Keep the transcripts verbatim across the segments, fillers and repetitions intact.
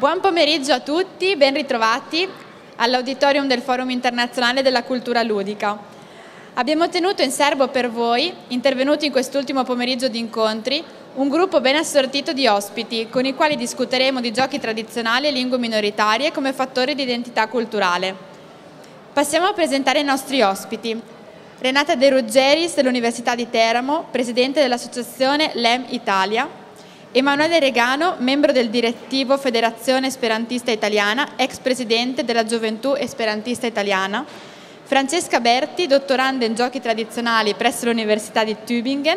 Buon pomeriggio a tutti, ben ritrovati all'Auditorium del Forum Internazionale della Cultura Ludica. Abbiamo tenuto in serbo per voi, intervenuti in quest'ultimo pomeriggio di incontri, un gruppo ben assortito di ospiti con i quali discuteremo di giochi tradizionali e lingue minoritarie come fattore di identità culturale. Passiamo a presentare i nostri ospiti. Renata De Rugeriis dell'Università di Teramo, presidente dell'associazione LEM Italia. Emanuele Regano, membro del direttivo Federazione Esperantista Italiana, ex presidente della Gioventù Esperantista Italiana. Francesca Berti, dottoranda in giochi tradizionali presso l'Università di Tübingen.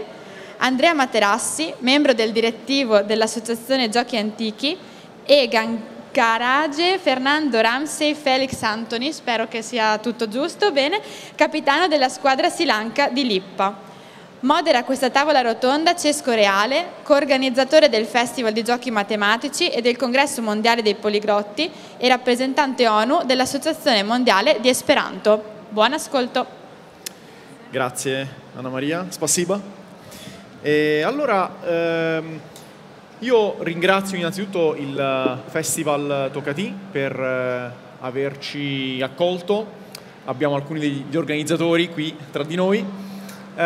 Andrea Materassi, membro del direttivo dell'Associazione Giochi Antichi. E Gancarage Fernando Ramsey Felix Antoni, spero che sia tutto giusto, bene, capitano della squadra Sri Lanka di Lippa. Modera questa tavola rotonda Cesco Reale, coorganizzatore del Festival di Giochi Matematici e del Congresso Mondiale dei Poliglotti e rappresentante ONU dell'Associazione Mondiale di Esperanto. Buon ascolto. Grazie Anna Maria, spasiba. E allora, ehm, io ringrazio innanzitutto il Festival Tocatì per eh, averci accolto. Abbiamo alcuni degli organizzatori qui tra di noi. Uh,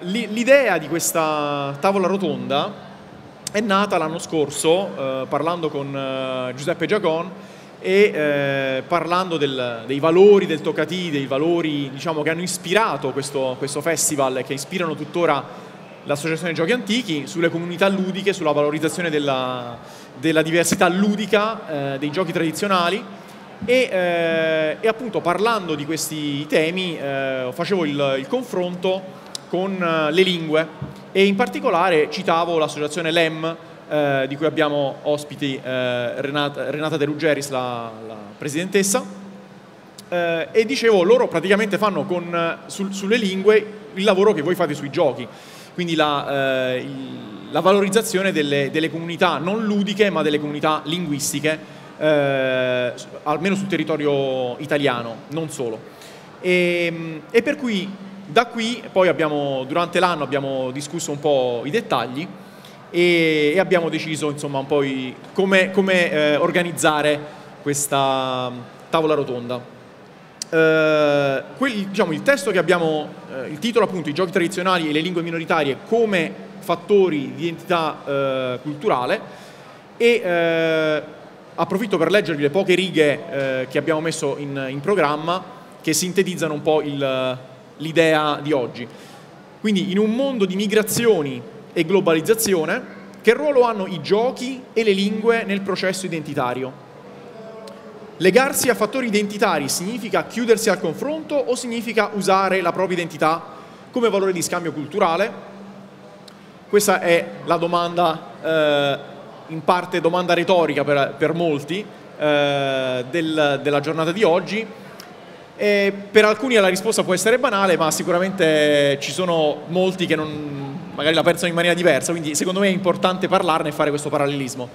l'idea di questa tavola rotonda è nata l'anno scorso uh, parlando con uh, Giuseppe Giacon e uh, parlando del, dei valori del Tocatì, dei valori diciamo, che hanno ispirato questo, questo festival, che ispirano tuttora l'Associazione Giochi Antichi, sulle comunità ludiche, sulla valorizzazione della, della diversità ludica uh, dei giochi tradizionali. E, eh, e appunto parlando di questi temi eh, facevo il, il confronto con eh, le lingue e in particolare citavo l'associazione LEM eh, di cui abbiamo ospiti eh, Renata, Renata De Rugeriis, la, la presidentessa, eh, e dicevo loro praticamente fanno con, sul, sulle lingue il lavoro che voi fate sui giochi, quindi la, eh, il, la valorizzazione delle, delle comunità non ludiche ma delle comunità linguistiche. Eh, almeno sul territorio italiano, non solo, e, e per cui da qui poi abbiamo durante l'anno abbiamo discusso un po' i dettagli e, e abbiamo deciso insomma un po' i, come, come eh, organizzare questa tavola rotonda. Eh, quel, diciamo, il testo che abbiamo, eh, il titolo appunto, i giochi tradizionali e le lingue minoritarie come fattori di identità eh, culturale, e eh, approfitto per leggervi le poche righe eh, che abbiamo messo in, in programma, che sintetizzano un po' l'idea di oggi. Quindi, in un mondo di migrazioni e globalizzazione, che ruolo hanno i giochi e le lingue nel processo identitario? Legarsi a fattori identitari significa chiudersi al confronto o significa usare la propria identità come valore di scambio culturale? Questa è la domanda eh, in parte domanda retorica per, per molti eh, del, della giornata di oggi, e per alcuni la risposta può essere banale, ma sicuramente ci sono molti che non, magari la pensano in maniera diversa, quindi secondo me è importante parlarne e fare questo parallelismo.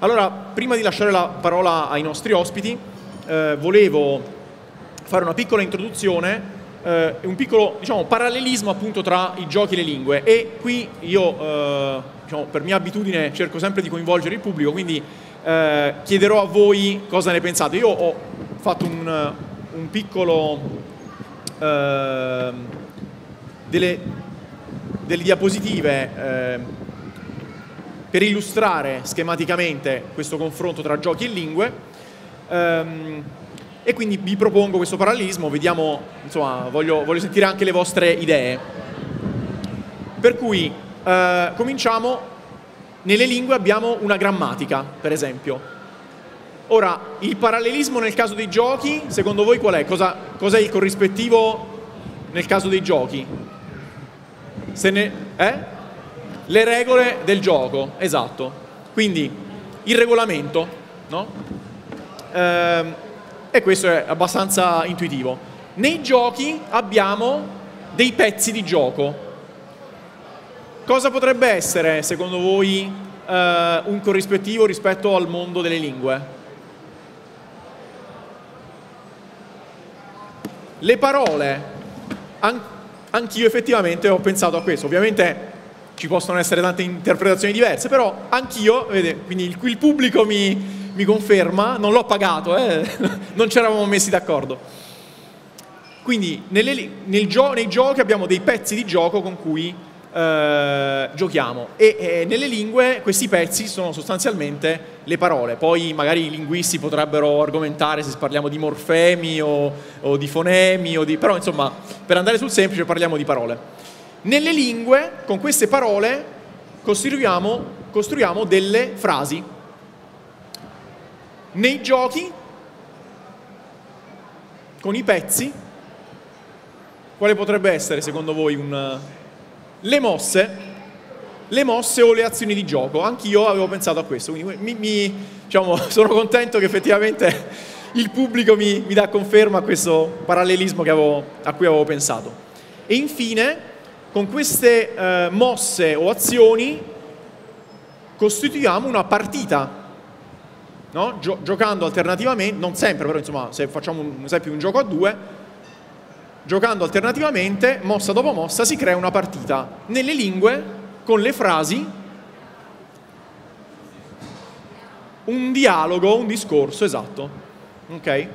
Allora, prima di lasciare la parola ai nostri ospiti, eh, volevo fare una piccola introduzione, eh, un piccolo diciamo, parallelismo appunto tra i giochi e le lingue, e qui io eh, per mia abitudine cerco sempre di coinvolgere il pubblico, quindi eh, chiederò a voi cosa ne pensate. Io ho fatto un, un piccolo eh, delle, delle diapositive eh, per illustrare schematicamente questo confronto tra giochi e lingue, ehm, e quindi vi propongo questo parallelismo, vediamo, insomma, voglio, voglio sentire anche le vostre idee. Per cui Uh, cominciamo, nelle lingue abbiamo una grammatica, per esempio. Ora, il parallelismo nel caso dei giochi, secondo voi qual è? Cosa, cos'è il corrispettivo nel caso dei giochi? Se ne, eh? Le regole del gioco, esatto. Quindi, il regolamento, no? Uh, e questo è abbastanza intuitivo. Nei giochi abbiamo dei pezzi di gioco. Cosa potrebbe essere, secondo voi, uh, un corrispettivo rispetto al mondo delle lingue? Le parole. An- anch'io effettivamente ho pensato a questo. Ovviamente ci possono essere tante interpretazioni diverse, però anch'io, quindi il, il pubblico mi, mi conferma, non l'ho pagato, eh? Non ci eravamo messi d'accordo. Quindi nelle, nel gio, nei giochi abbiamo dei pezzi di gioco con cui eh, giochiamo e eh, nelle lingue questi pezzi sono sostanzialmente le parole. Poi magari i linguisti potrebbero argomentare se parliamo di morfemi o, o di fonemi, o di, però insomma per andare sul semplice parliamo di parole. Nelle lingue con queste parole costruiamo costruiamo delle frasi. Nei giochi, con i pezzi, quale potrebbe essere secondo voi un... le mosse, le mosse o le azioni di gioco? Anch'io avevo pensato a questo, quindi mi, mi, diciamo, sono contento che effettivamente il pubblico mi, mi dà conferma a questo parallelismo che avevo, a cui avevo pensato. E infine, con queste eh, mosse o azioni costituiamo una partita, no? Gio giocando alternativamente, non sempre però insomma, se facciamo un esempio un gioco a due, giocando alternativamente, mossa dopo mossa, si crea una partita nelle lingue con le frasi, un dialogo, un discorso, esatto, ok?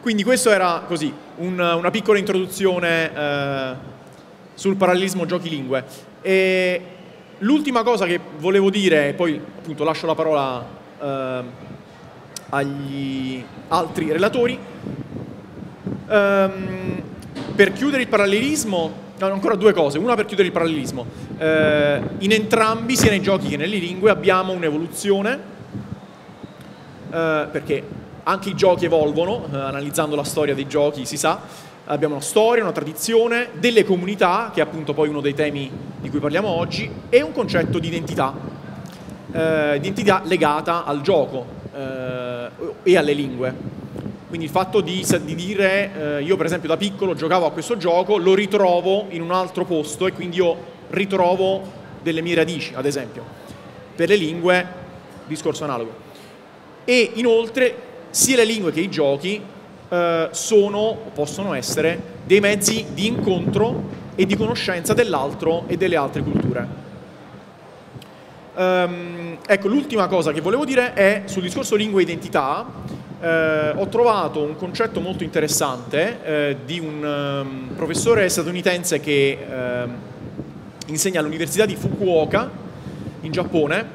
Quindi questo era così, un, una piccola introduzione eh, sul parallelismo giochi-lingue. E l'ultima cosa che volevo dire, poi appunto lascio la parola eh, agli altri relatori, ehm, per chiudere il parallelismo, no, ancora due cose, una per chiudere il parallelismo, eh, in entrambi sia nei giochi che nelle lingue abbiamo un'evoluzione, eh, perché anche i giochi evolvono, eh, analizzando la storia dei giochi si sa. Abbiamo una storia, una tradizione, delle comunità, che è appunto poi uno dei temi di cui parliamo oggi, e un concetto di identità, eh, identità legata al gioco eh, e alle lingue. Quindi il fatto di, di dire, eh, io per esempio da piccolo giocavo a questo gioco, lo ritrovo in un altro posto e quindi io ritrovo delle mie radici, ad esempio. Per le lingue, discorso analogo. E inoltre, sia le lingue che i giochi Uh, sono, possono essere, dei mezzi di incontro e di conoscenza dell'altro e delle altre culture. Um, ecco, l'ultima cosa che volevo dire è sul discorso lingua e identità. Uh, ho trovato un concetto molto interessante uh, di un um, professore statunitense che uh, insegna all'università di Fukuoka in Giappone.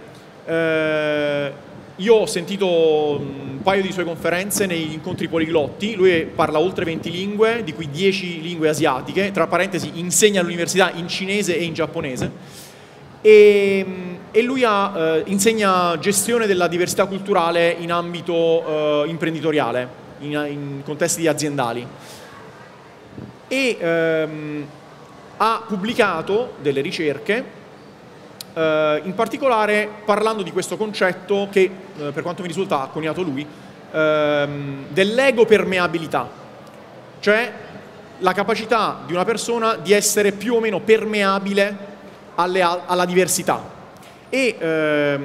uh, Io ho sentito un paio di sue conferenze negli incontri poliglotti, lui parla oltre venti lingue, di cui dieci lingue asiatiche, tra parentesi insegna all'università in cinese e in giapponese, e, e lui ha, eh, insegna gestione della diversità culturale in ambito eh, imprenditoriale, in, in contesti aziendali. E ehm, ha pubblicato delle ricerche, Uh, in particolare parlando di questo concetto che uh, per quanto mi risulta ha coniato lui, uh, dell'ego permeabilità, cioè la capacità di una persona di essere più o meno permeabile alle, alla diversità. E uh,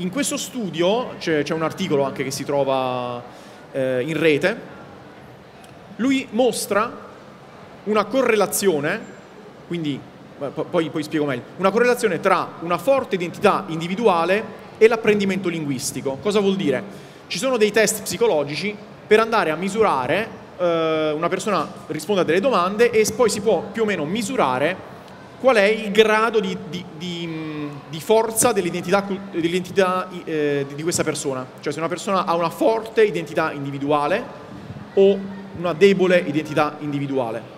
in questo studio c'è un articolo anche che si trova uh, in rete, lui mostra una correlazione, quindi Poi, poi spiego meglio, una correlazione tra una forte identità individuale e l'apprendimento linguistico. Cosa vuol dire? Ci sono dei test psicologici per andare a misurare, eh, una persona risponde a delle domande e poi si può più o meno misurare qual è il grado di, di, di, di forza dell'identità dell'identità eh, di questa persona, cioè se una persona ha una forte identità individuale o una debole identità individuale.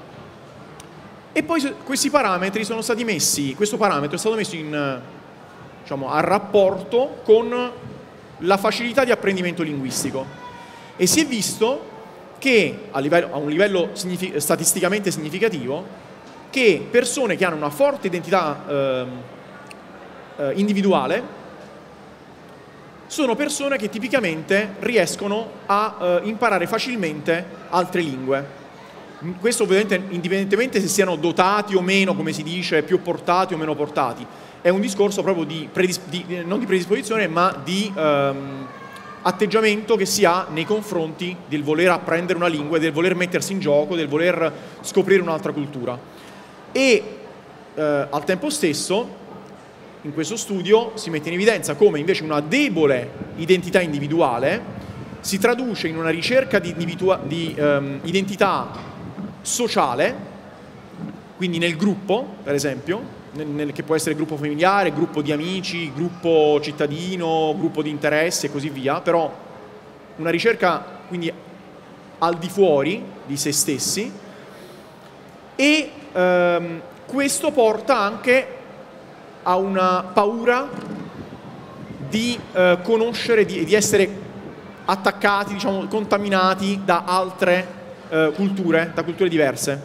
E poi questi parametri sono stati messi, questo parametro è stato messo in, diciamo, a rapporto con la facilità di apprendimento linguistico e si è visto che a, livello, a un livello signific- statisticamente significativo che persone che hanno una forte identità eh, eh, individuale sono persone che tipicamente riescono a eh, imparare facilmente altre lingue. Questo ovviamente indipendentemente se siano dotati o meno, come si dice, più portati o meno portati, è un discorso proprio di, di non di predisposizione ma di ehm, atteggiamento che si ha nei confronti del voler apprendere una lingua, del voler mettersi in gioco, del voler scoprire un'altra cultura. E eh, al tempo stesso in questo studio si mette in evidenza come invece una debole identità individuale si traduce in una ricerca di, di um, identità sociale, quindi nel gruppo, per esempio, nel, nel, che può essere gruppo familiare, gruppo di amici, gruppo cittadino, gruppo di interessi e così via, però una ricerca quindi al di fuori di se stessi, e um, questo porta anche a una paura di eh, conoscere, di, di essere attaccati, diciamo, contaminati da altre eh, culture, da culture diverse,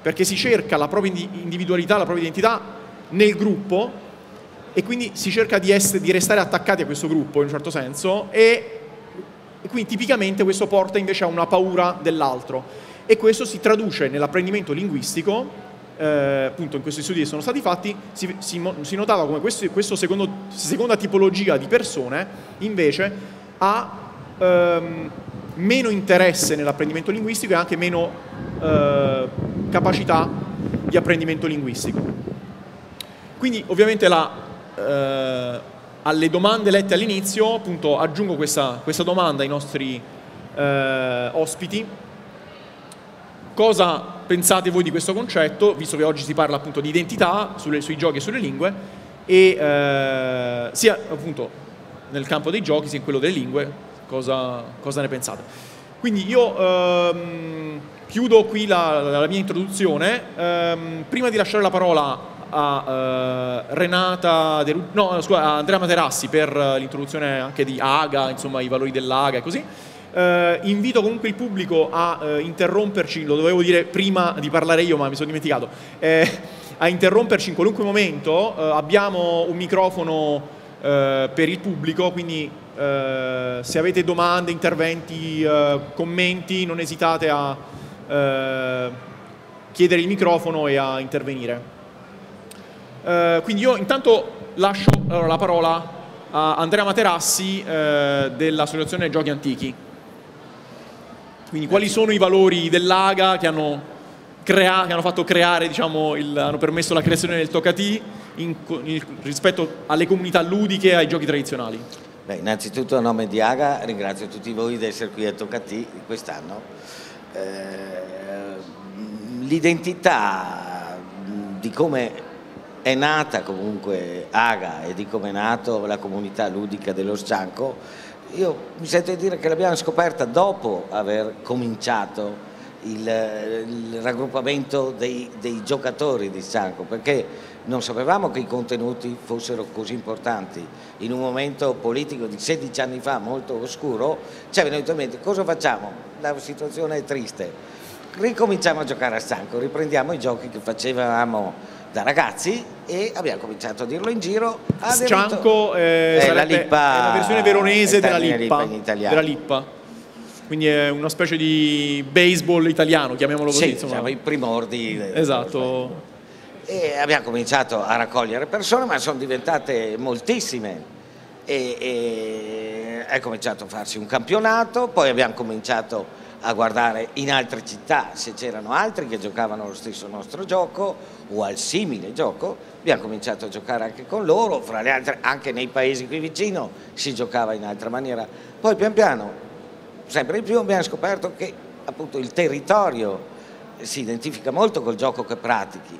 perché si cerca la propria individualità, la propria identità nel gruppo, e quindi si cerca di, essere, di restare attaccati a questo gruppo in un certo senso, e, e quindi tipicamente questo porta invece a una paura dell'altro, e questo si traduce nell'apprendimento linguistico. Eh, appunto, in questi studi che sono stati fatti si, si, si notava come questa seconda tipologia di persone invece ha ehm, meno interesse nell'apprendimento linguistico e anche meno eh, capacità di apprendimento linguistico. Quindi ovviamente la, eh, alle domande lette all'inizio, appunto, aggiungo questa, questa domanda ai nostri eh, ospiti: cosa pensate voi di questo concetto, visto che oggi si parla appunto di identità sulle, sui giochi e sulle lingue, e eh, sia appunto nel campo dei giochi sia in quello delle lingue, cosa, cosa ne pensate? Quindi io ehm, chiudo qui la, la mia introduzione, ehm, prima di lasciare la parola a, eh, Renata De Ru- no, scusa, a Andrea Materassi per l'introduzione anche di Aga, insomma i valori dell'Aga e così. Uh, invito comunque il pubblico a uh, interromperci, lo dovevo dire prima di parlare io ma mi sono dimenticato, eh, a interromperci in qualunque momento, uh, abbiamo un microfono uh, per il pubblico, quindi uh, se avete domande, interventi, uh, commenti, non esitate a uh, chiedere il microfono e a intervenire. Uh, quindi io intanto lascio allora, la parola a Andrea Materassi uh, dell'Associazione Giochi Antichi. Quindi quali sono i valori dell'Aga che hanno, crea che hanno fatto creare, diciamo, il, hanno permesso la creazione del Tocatì in, in, rispetto alle comunità ludiche e ai giochi tradizionali? Beh, innanzitutto a nome di Aga ringrazio tutti voi di essere qui a Tocatì quest'anno. Eh, l'identità di come è nata comunque Aga e di come è nato la comunità ludica dello Scianco, io mi sento di dire che l'abbiamo scoperta dopo aver cominciato il, il raggruppamento dei, dei giocatori di Scianco, perché non sapevamo che i contenuti fossero così importanti. In un momento politico di sedici anni fa molto oscuro ci è venuto in mente: cosa facciamo? La situazione è triste, ricominciamo a giocare a Scianco, riprendiamo i giochi che facevamo da ragazzi, e abbiamo cominciato a dirlo in giro. Scianco eh, è, la Lippa, è la versione veronese della Lippa, Lippa della Lippa, quindi è una specie di baseball italiano, chiamiamolo così. Sì, insomma. Siamo i primordi. Esatto. E abbiamo cominciato a raccogliere persone, ma sono diventate moltissime. E, e è cominciato a farsi un campionato, poi abbiamo cominciato a guardare in altre città se c'erano altri che giocavano lo stesso nostro gioco o al simile gioco, abbiamo cominciato a giocare anche con loro, fra le altre anche nei paesi qui vicino si giocava in altra maniera. Poi pian piano, sempre di più, abbiamo scoperto che appunto il territorio si identifica molto col gioco che pratichi,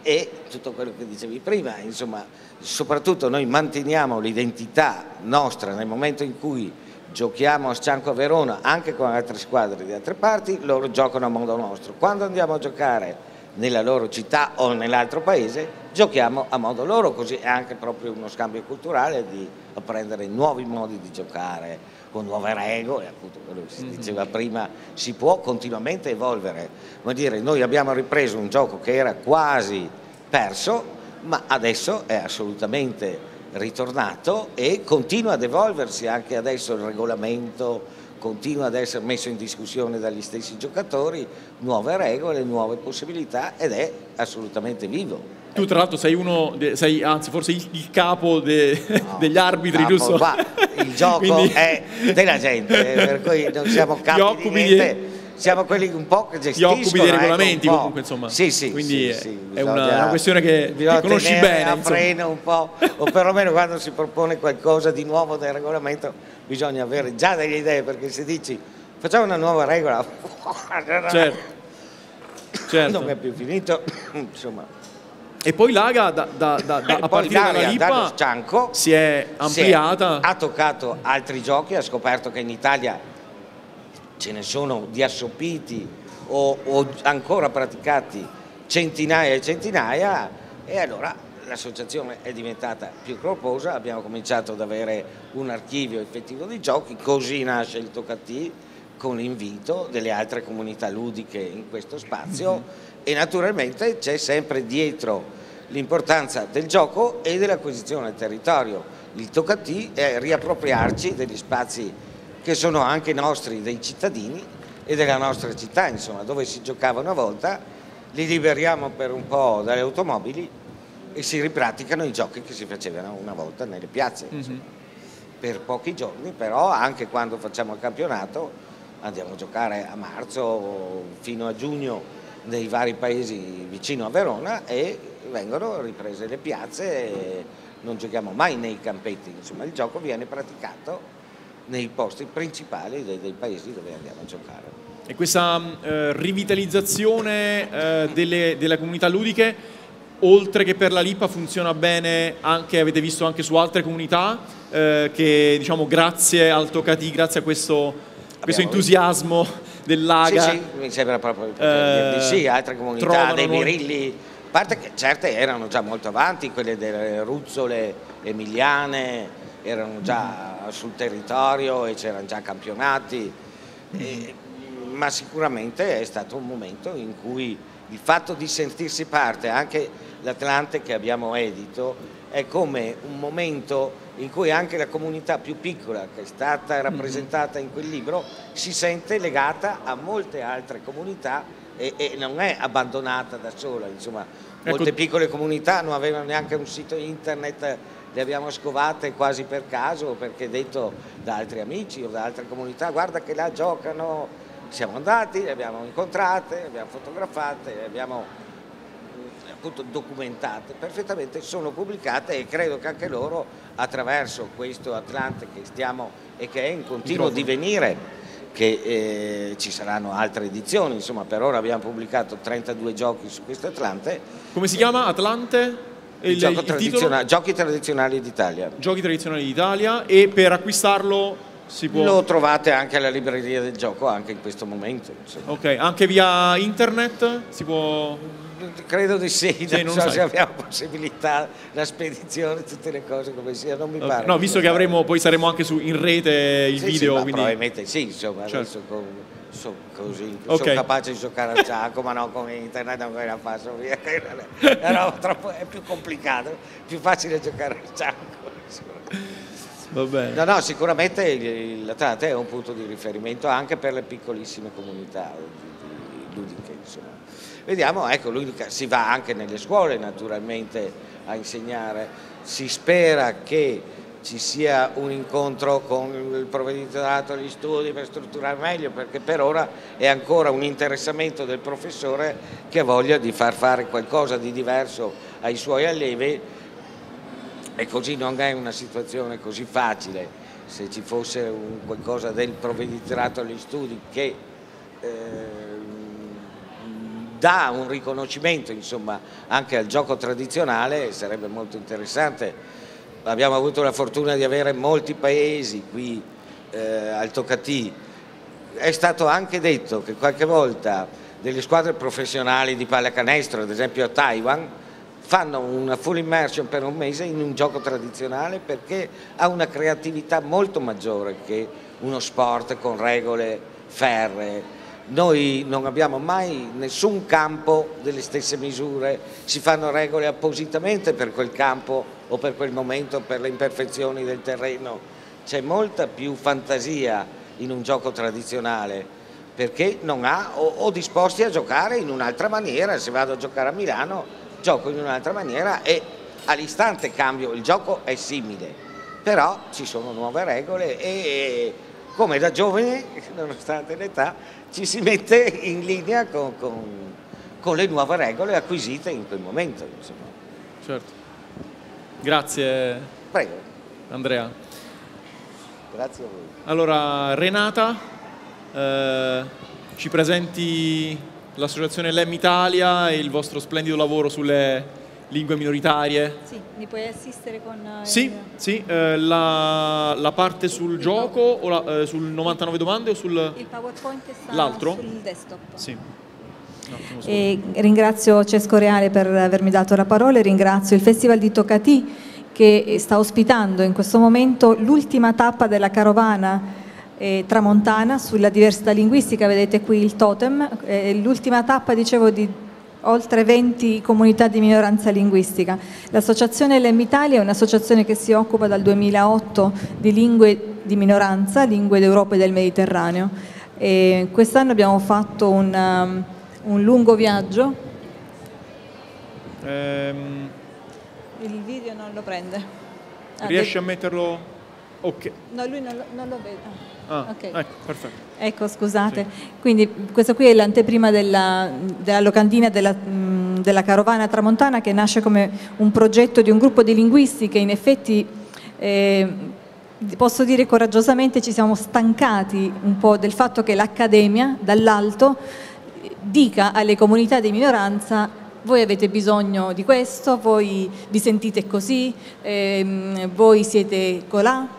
e tutto quello che dicevi prima, insomma, soprattutto noi manteniamo l'identità nostra nel momento in cui giochiamo a Scianco a Verona anche con altre squadre di altre parti, loro giocano a modo nostro. Quando andiamo a giocare nella loro città o nell'altro paese, giochiamo a modo loro, così è anche proprio uno scambio culturale di apprendere nuovi modi di giocare con nuove regole, appunto quello che si diceva prima, si può continuamente evolvere. Vuol dire, noi abbiamo ripreso un gioco che era quasi perso, ma adesso è assolutamente ritornato e continua ad evolversi. Anche adesso il regolamento continua ad essere messo in discussione dagli stessi giocatori, nuove regole, nuove possibilità, ed è assolutamente vivo. Tu tra l'altro sei uno, sei, anzi forse il, il capo de, no, degli arbitri, capo, giusto? Va, il gioco quindi è della gente, per cui non siamo capi di niente, siamo quelli un po' che gestiscono. Gli occupi dei regolamenti, ecco, comunque, insomma. Sì, sì. Quindi sì, è, sì, è una, una questione che ti conosci bene. A freno un po', o perlomeno quando si propone qualcosa di nuovo del regolamento bisogna avere già delle idee, perché se dici facciamo una nuova regola, certo. Certo. Non è più finito, insomma. E poi l'A G A da, da, da, da, a partire dalla Lippa Scianco si è ampliata, si è, ha toccato altri giochi, ha scoperto che in Italia ce ne sono di assopiti o, o ancora praticati centinaia e centinaia, e allora l'associazione è diventata più corposa, abbiamo cominciato ad avere un archivio effettivo di giochi, così nasce il Tocatì, con l'invito delle altre comunità ludiche in questo spazio, e naturalmente c'è sempre dietro l'importanza del gioco e dell'acquisizione del territorio. Il Tocatì è riappropriarci degli spazi che sono anche nostri, dei cittadini e della nostra città, insomma, dove si giocava una volta, li liberiamo per un po' dalle automobili e si ripraticano i giochi che si facevano una volta nelle piazze, insomma. Per pochi giorni, però, anche quando facciamo il campionato andiamo a giocare a marzo fino a giugno nei vari paesi vicino a Verona e vengono riprese le piazze e non giochiamo mai nei campetti, insomma il gioco viene praticato nei posti principali dei, dei paesi dove andiamo a giocare. E questa eh, rivitalizzazione eh, delle, delle comunità ludiche, oltre che per la Lippa, funziona bene anche, avete visto, anche su altre comunità eh, che, diciamo, grazie al Tocatì, grazie a questo questo entusiasmo dell'A G A. Sì, sì, mi sembra proprio eh, di sì, altre comunità, dei Mirilli, a parte che certe erano già molto avanti, quelle delle ruzzole emiliane erano già mm. sul territorio e c'erano già campionati, mm. e, ma sicuramente è stato un momento in cui il fatto di sentirsi parte, anche l'Atlante che abbiamo edito, è come un momento in cui anche la comunità più piccola che è stata rappresentata in quel libro si sente legata a molte altre comunità e, e non è abbandonata da sola, insomma, molte, ecco, piccole comunità non avevano neanche un sito internet, le abbiamo scovate quasi per caso, perché detto da altri amici o da altre comunità, guarda che là giocano, siamo andati, le abbiamo incontrate, le abbiamo fotografate, le abbiamo appunto documentate perfettamente, sono pubblicate, e credo che anche loro attraverso questo Atlante che stiamo e che è in continuo divenire, che eh, ci saranno altre edizioni, insomma per ora abbiamo pubblicato trentadue giochi su questo Atlante. Come si chiama Atlante? Il, il gioco il tradizionale, Giochi Tradizionali d'Italia. Giochi Tradizionali d'Italia, e per acquistarlo si può... Lo trovate anche alla libreria del gioco, anche in questo momento. Insomma. Ok, anche via internet si può... Credo di sì, sì non, non so sai. se abbiamo possibilità, la spedizione, tutte le cose come sia, non mi pare. No, visto che avremo, poi saremo anche su, in rete il sì, video. Sì, quindi... Probabilmente sì, insomma, certo. Adesso con, so, così, okay. Sono capace di giocare a Scianco, ma no, con internet non ve la faccio via, no, troppo, è più complicato, più facile giocare a Scianco. Va bene. No, no, sicuramente l'Atlante è un punto di riferimento anche per le piccolissime comunità ludiche, insomma. Vediamo, ecco, si va anche nelle scuole naturalmente a insegnare, si spera che ci sia un incontro con il provveditorato agli studi per strutturare meglio, perché per ora è ancora un interessamento del professore che ha voglia di far fare qualcosa di diverso ai suoi allievi, e così non è una situazione così facile. Se ci fosse un qualcosa del provveditorato agli studi che... Eh, dà un riconoscimento, insomma, anche al gioco tradizionale, sarebbe molto interessante. Abbiamo avuto la fortuna di avere molti paesi qui eh, al Tocatì. È stato anche detto che qualche volta delle squadre professionali di pallacanestro, ad esempio a Taiwan, fanno una full immersion per un mese in un gioco tradizionale, perché ha una creatività molto maggiore che uno sport con regole ferree. Noi non abbiamo mai nessun campo delle stesse misure, si fanno regole appositamente per quel campo o per quel momento, per le imperfezioni del terreno. C'è molta più fantasia in un gioco tradizionale, perché non ha o, o disposti a giocare in un'altra maniera. Se vado a giocare a Milano, gioco in un'altra maniera e all'istante cambio, il gioco è simile, però ci sono nuove regole e... come da giovane, nonostante l'età, ci si mette in linea con, con, con le nuove regole acquisite in quel momento. Insomma. Certo. Grazie. Prego. Andrea. Grazie a voi. Allora, Renata, eh, ci presenti l'associazione LEM Italia e il vostro splendido lavoro sulle lingue minoritarie. Sì, mi puoi assistere con... Il... Sì, sì eh, la, la parte sul il gioco, o la, eh, sul novantanove domande o sul... Il PowerPoint sta sul desktop. Sì. No, e ringrazio Cesco Reale per avermi dato la parola e ringrazio il Festival di Tocatì che sta ospitando in questo momento l'ultima tappa della carovana eh, tramontana sulla diversità linguistica, vedete qui il totem, eh, l'ultima tappa, dicevo, di oltre venti comunità di minoranza linguistica. L'associazione LEM Italia è un'associazione che si occupa dal duemilaotto di lingue di minoranza, lingue d'Europa e del Mediterraneo. Quest'anno abbiamo fatto un, um, un lungo viaggio. Ehm... Il video non lo prende. Ah, riesci del... a metterlo? Ok. No, lui non lo, non lo vede. Ah. Ah, okay. Ecco, perfetto. Ecco, scusate, sì. Quindi questa qui è l'anteprima della, della locandina della, della carovana tramontana, che nasce come un progetto di un gruppo di linguisti che in effetti, eh, posso dire coraggiosamente, ci siamo stancati un po' del fatto che l'accademia dall'alto dica alle comunità di minoranza: voi avete bisogno di questo, voi vi sentite così, ehm, voi siete colà.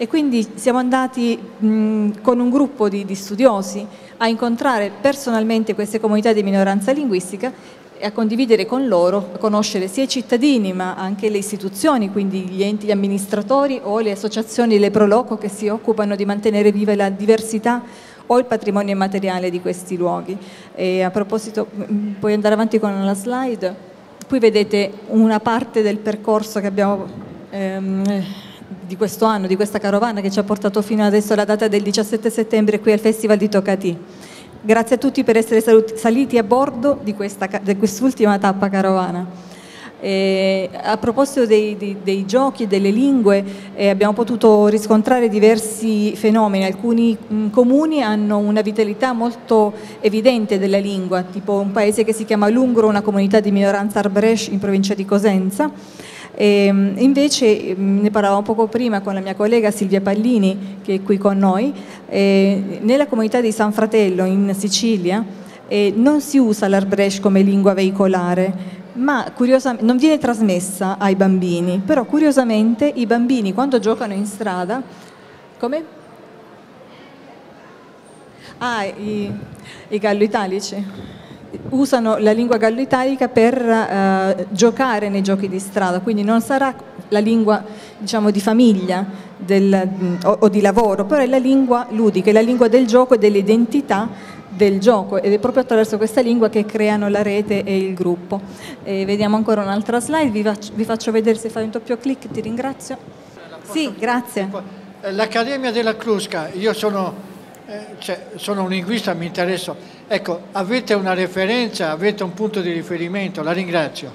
E quindi siamo andati mh, con un gruppo di, di studiosi a incontrare personalmente queste comunità di minoranza linguistica e a condividere con loro, a conoscere sia i cittadini ma anche le istituzioni, quindi gli enti, gli amministratori o le associazioni, le proloco che si occupano di mantenere viva la diversità o il patrimonio immateriale di questi luoghi. E a proposito, mh, puoi andare avanti con la slide, qui vedete una parte del percorso che abbiamo... Ehm, di questo anno, di questa carovana che ci ha portato fino adesso alla data del diciassette settembre qui al Festival di Tocatì. Grazie a tutti per essere saliti a bordo di questa, di quest'ultima tappa carovana. Eh, a proposito dei, dei, dei giochi e delle lingue, eh, abbiamo potuto riscontrare diversi fenomeni. Alcuni mh, comuni hanno una vitalità molto evidente della lingua, tipo un paese che si chiama Lungro, una comunità di minoranza Arbresh in provincia di Cosenza. E invece ne parlavamo poco prima con la mia collega Silvia Pallini, che è qui con noi, eh, nella comunità di San Fratello in Sicilia eh, non si usa l'arbresh come lingua veicolare, ma curiosamente non viene trasmessa ai bambini, però curiosamente i bambini quando giocano in strada, come? Ah, i, i gallo-italici. Usano la lingua gallo-italica per eh, giocare nei giochi di strada, quindi non sarà la lingua, diciamo, di famiglia del, o, o di lavoro, però è la lingua ludica, è la lingua del gioco e dell'identità del gioco, ed è proprio attraverso questa lingua che creano la rete e il gruppo. E vediamo ancora un'altra slide, vi faccio, vi faccio vedere, se fai un doppio clic, ti ringrazio. Sì, grazie. L'Accademia della Crusca, io sono... Cioè, sono un linguista, mi interesso. Ecco, avete una referenza, avete un punto di riferimento, la ringrazio.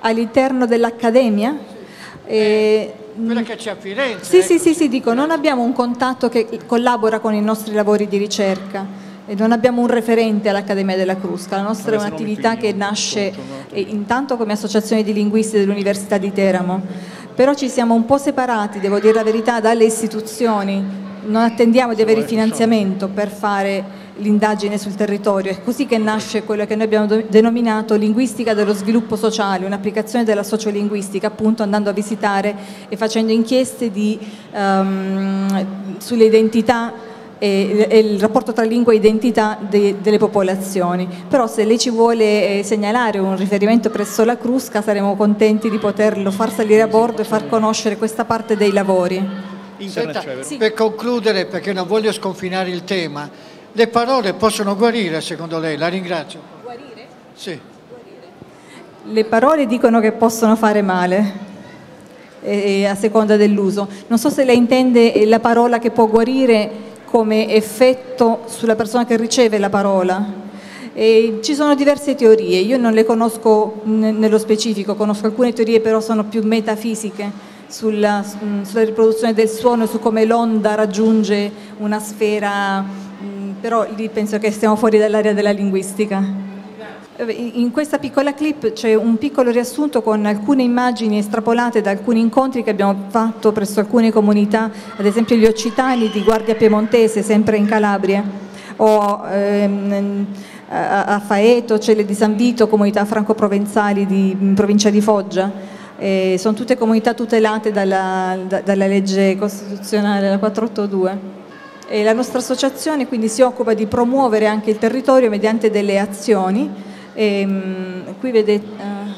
All'interno dell'Accademia? Sì. Eh, quella che c'è a Firenze. Sì, ecco, sì, sì, sì, dico, non abbiamo un contatto che collabora con i nostri lavori di ricerca e non abbiamo un referente all'Accademia della Crusca. La nostra è un'attività che nasce eh, intanto come associazione di linguisti dell'Università di Teramo, però ci siamo un po' separati, devo dire la verità, dalle istituzioni. Non attendiamo di avere il finanziamento per fare l'indagine sul territorio, è così che nasce quello che noi abbiamo denominato linguistica dello sviluppo sociale, un'applicazione della sociolinguistica, appunto andando a visitare e facendo inchieste di, um, sulle identità e, e il rapporto tra lingua e identità de, delle popolazioni. Però se lei ci vuole segnalare un riferimento presso la Crusca saremo contenti di poterlo far salire a bordo e far conoscere questa parte dei lavori. Internet. Senta, sì. Per concludere, perché non voglio sconfinare il tema, le parole possono guarire secondo lei? La ringrazio. Guarire? Sì. Guarire. Le parole dicono che possono fare male eh, a seconda dell'uso. Non so se lei intende la parola che può guarire come effetto sulla persona che riceve la parola. E ci sono diverse teorie, io non le conosco nello specifico, conosco alcune teorie però sono più metafisiche. sulla, sulla riproduzione del suono, su come l'onda raggiunge una sfera, però lì penso che stiamo fuori dall'area della linguistica. In questa piccola clip c'è un piccolo riassunto con alcune immagini estrapolate da alcuni incontri che abbiamo fatto presso alcune comunità, ad esempio gli occitani di Guardia Piemontese, sempre in Calabria, o ehm, a Faeto, Celle di San Vito, comunità franco-provenzali di provincia di Foggia. Eh, sono tutte comunità tutelate dalla, da, dalla legge costituzionale, la quattrocentottantadue. E la nostra associazione quindi si occupa di promuovere anche il territorio mediante delle azioni. Ehm, qui vedete, uh,